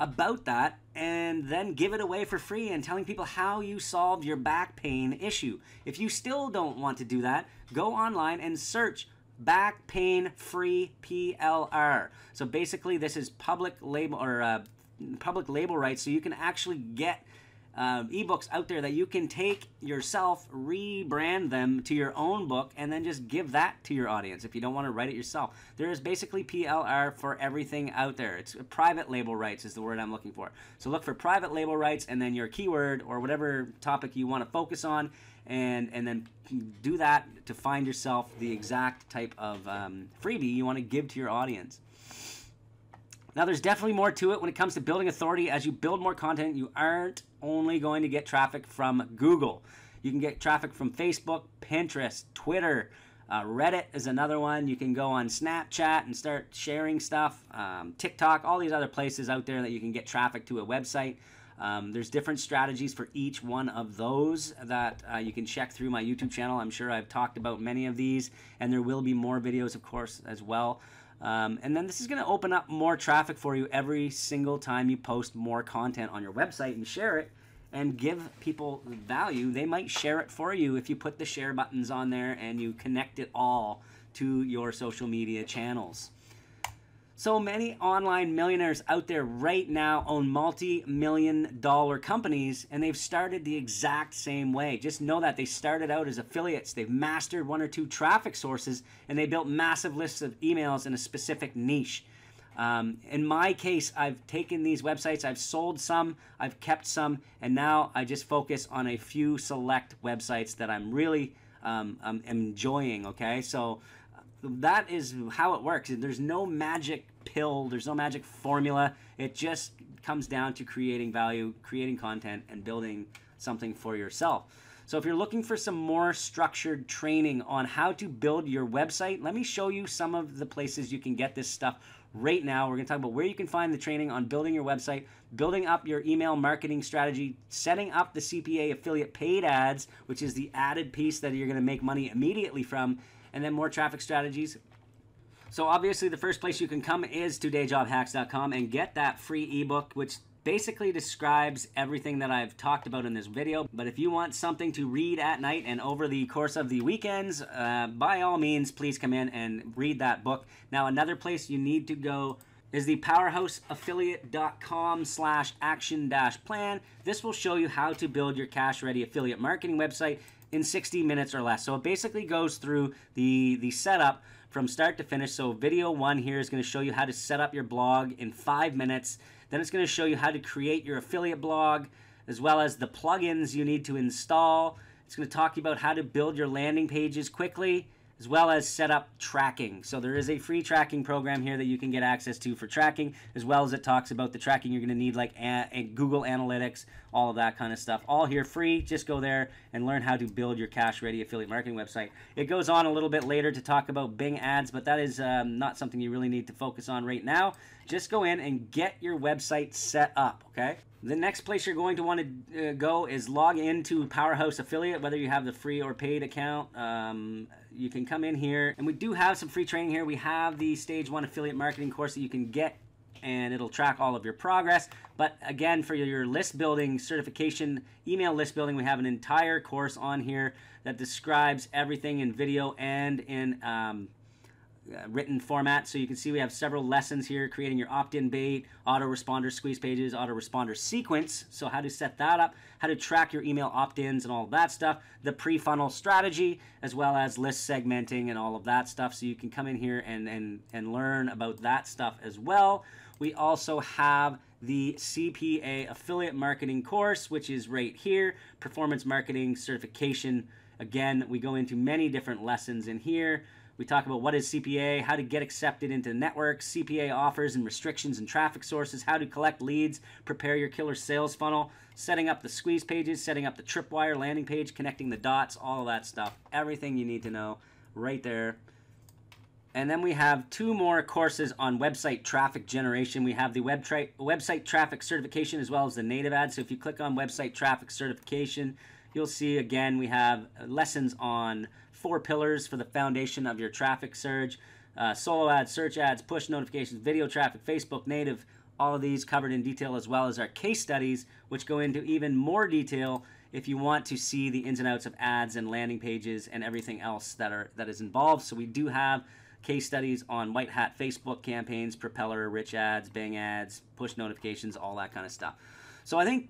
about that and then give it away for free and telling people how you solved your back pain issue. If you still don't want to do that, go online and search back pain free PLR. So basically this is public label, or public label rights, so you can actually get ebooks out there that you can take yourself, rebrand them to your own book, and then just give that to your audience if you don't want to write it yourself. There is basically PLR for everything out there. It's private label rights is the word I'm looking for. So look for private label rights and then your keyword or whatever topic you want to focus on, and then do that to find yourself the exact type of freebie you want to give to your audience. Now, there's definitely more to it when it comes to building authority. As you build more content, you aren't only going to get traffic from Google. You can get traffic from Facebook, Pinterest, Twitter. Reddit is another one. You can go on Snapchat and start sharing stuff. TikTok, all these other places out there that you can get traffic to a website. There's different strategies for each one of those that you can check through my YouTube channel. I'm sure I've talked about many of these, and there will be more videos, of course, as well. And then this is going to open up more traffic for you every single time you post more content on your website and share it and give people value. They might share it for you if you put the share buttons on there and you connect it all to your social media channels. So many online millionaires out there right now own multi-million-dollar companies, and they've started the exact same way. Just know that they started out as affiliates. They've mastered one or two traffic sources, and they built massive lists of emails in a specific niche. In my case, I've taken these websites, I've sold some, I've kept some, and now I just focus on a few select websites that I'm really enjoying, okay? So that is how it works. There's no magic pill. There's no magic formula. It just comes down to creating value, creating content, and building something for yourself. So if you're looking for some more structured training on how to build your website, let me show you some of the places you can get this stuff right now. We're going to talk about where you can find the training on building your website, building up your email marketing strategy, setting up the CPA affiliate paid ads, which is the added piece that you're going to make money immediately from, and then more traffic strategies. So obviously the first place you can come is to dayjobhacks.com and get that free ebook, which basically describes everything that I've talked about in this video. But if you want something to read at night and over the course of the weekends, by all means, please come in and read that book. Now, another place you need to go is the PowerHouseAffiliate.com/action-plan. This will show you how to build your cash-ready affiliate marketing website in 60 minutes or less. So it basically goes through the setup from start to finish. So video one here is going to show you how to set up your blog in 5 minutes. Then it's going to show you how to create your affiliate blog, as well as the plugins you need to install. It's going to talk about how to build your landing pages quickly. as well as set up tracking. So there is a free tracking program here that you can get access to for tracking, as well as it talks about the tracking you're going to need, like Google Analytics, all of that kind of stuff. All here free. Just go there and learn how to build your cash-ready affiliate marketing website. It goes on a little bit later to talk about Bing ads, but that is not something you really need to focus on right now. Just go in and get your website set up, okay? The next place you're going to want to go is log into Powerhouse Affiliate, whether you have the free or paid account. You can come in here, and we do have some free training here. We have the Stage 1 Affiliate Marketing course that you can get, and it'll track all of your progress. But again, for your list building certification, email list building, we have an entire course on here that describes everything in video and in written format. So you can see we have several lessons here, creating your opt-in bait, autoresponder squeeze pages, autoresponder sequence, so how to set that up, how to track your email opt-ins and all of that stuff, the pre-funnel strategy, as well as list segmenting and all of that stuff. So you can come in here and learn about that stuff as well. We also have the CPA affiliate marketing course, which is right here, performance marketing certification. Again, we go into many different lessons in here. We talk about what is CPA, how to get accepted into networks, CPA offers and restrictions and traffic sources, how to collect leads, prepare your killer sales funnel, setting up the squeeze pages, setting up the tripwire landing page, connecting the dots, all of that stuff. Everything you need to know right there. And then we have two more courses on website traffic generation. We have the website traffic certification as well as the native ad. So if you click on website traffic certification, you'll see again we have lessons on 4 pillars for the foundation of your traffic surge, solo ads, search ads, push notifications, video traffic, Facebook native, all of these covered in detail, as well as our case studies, which go into even more detail if you want to see the ins and outs of ads and landing pages and everything else that is involved. So we do have case studies on white hat Facebook campaigns, propeller, rich ads, Bing ads, push notifications, all that kind of stuff. So I think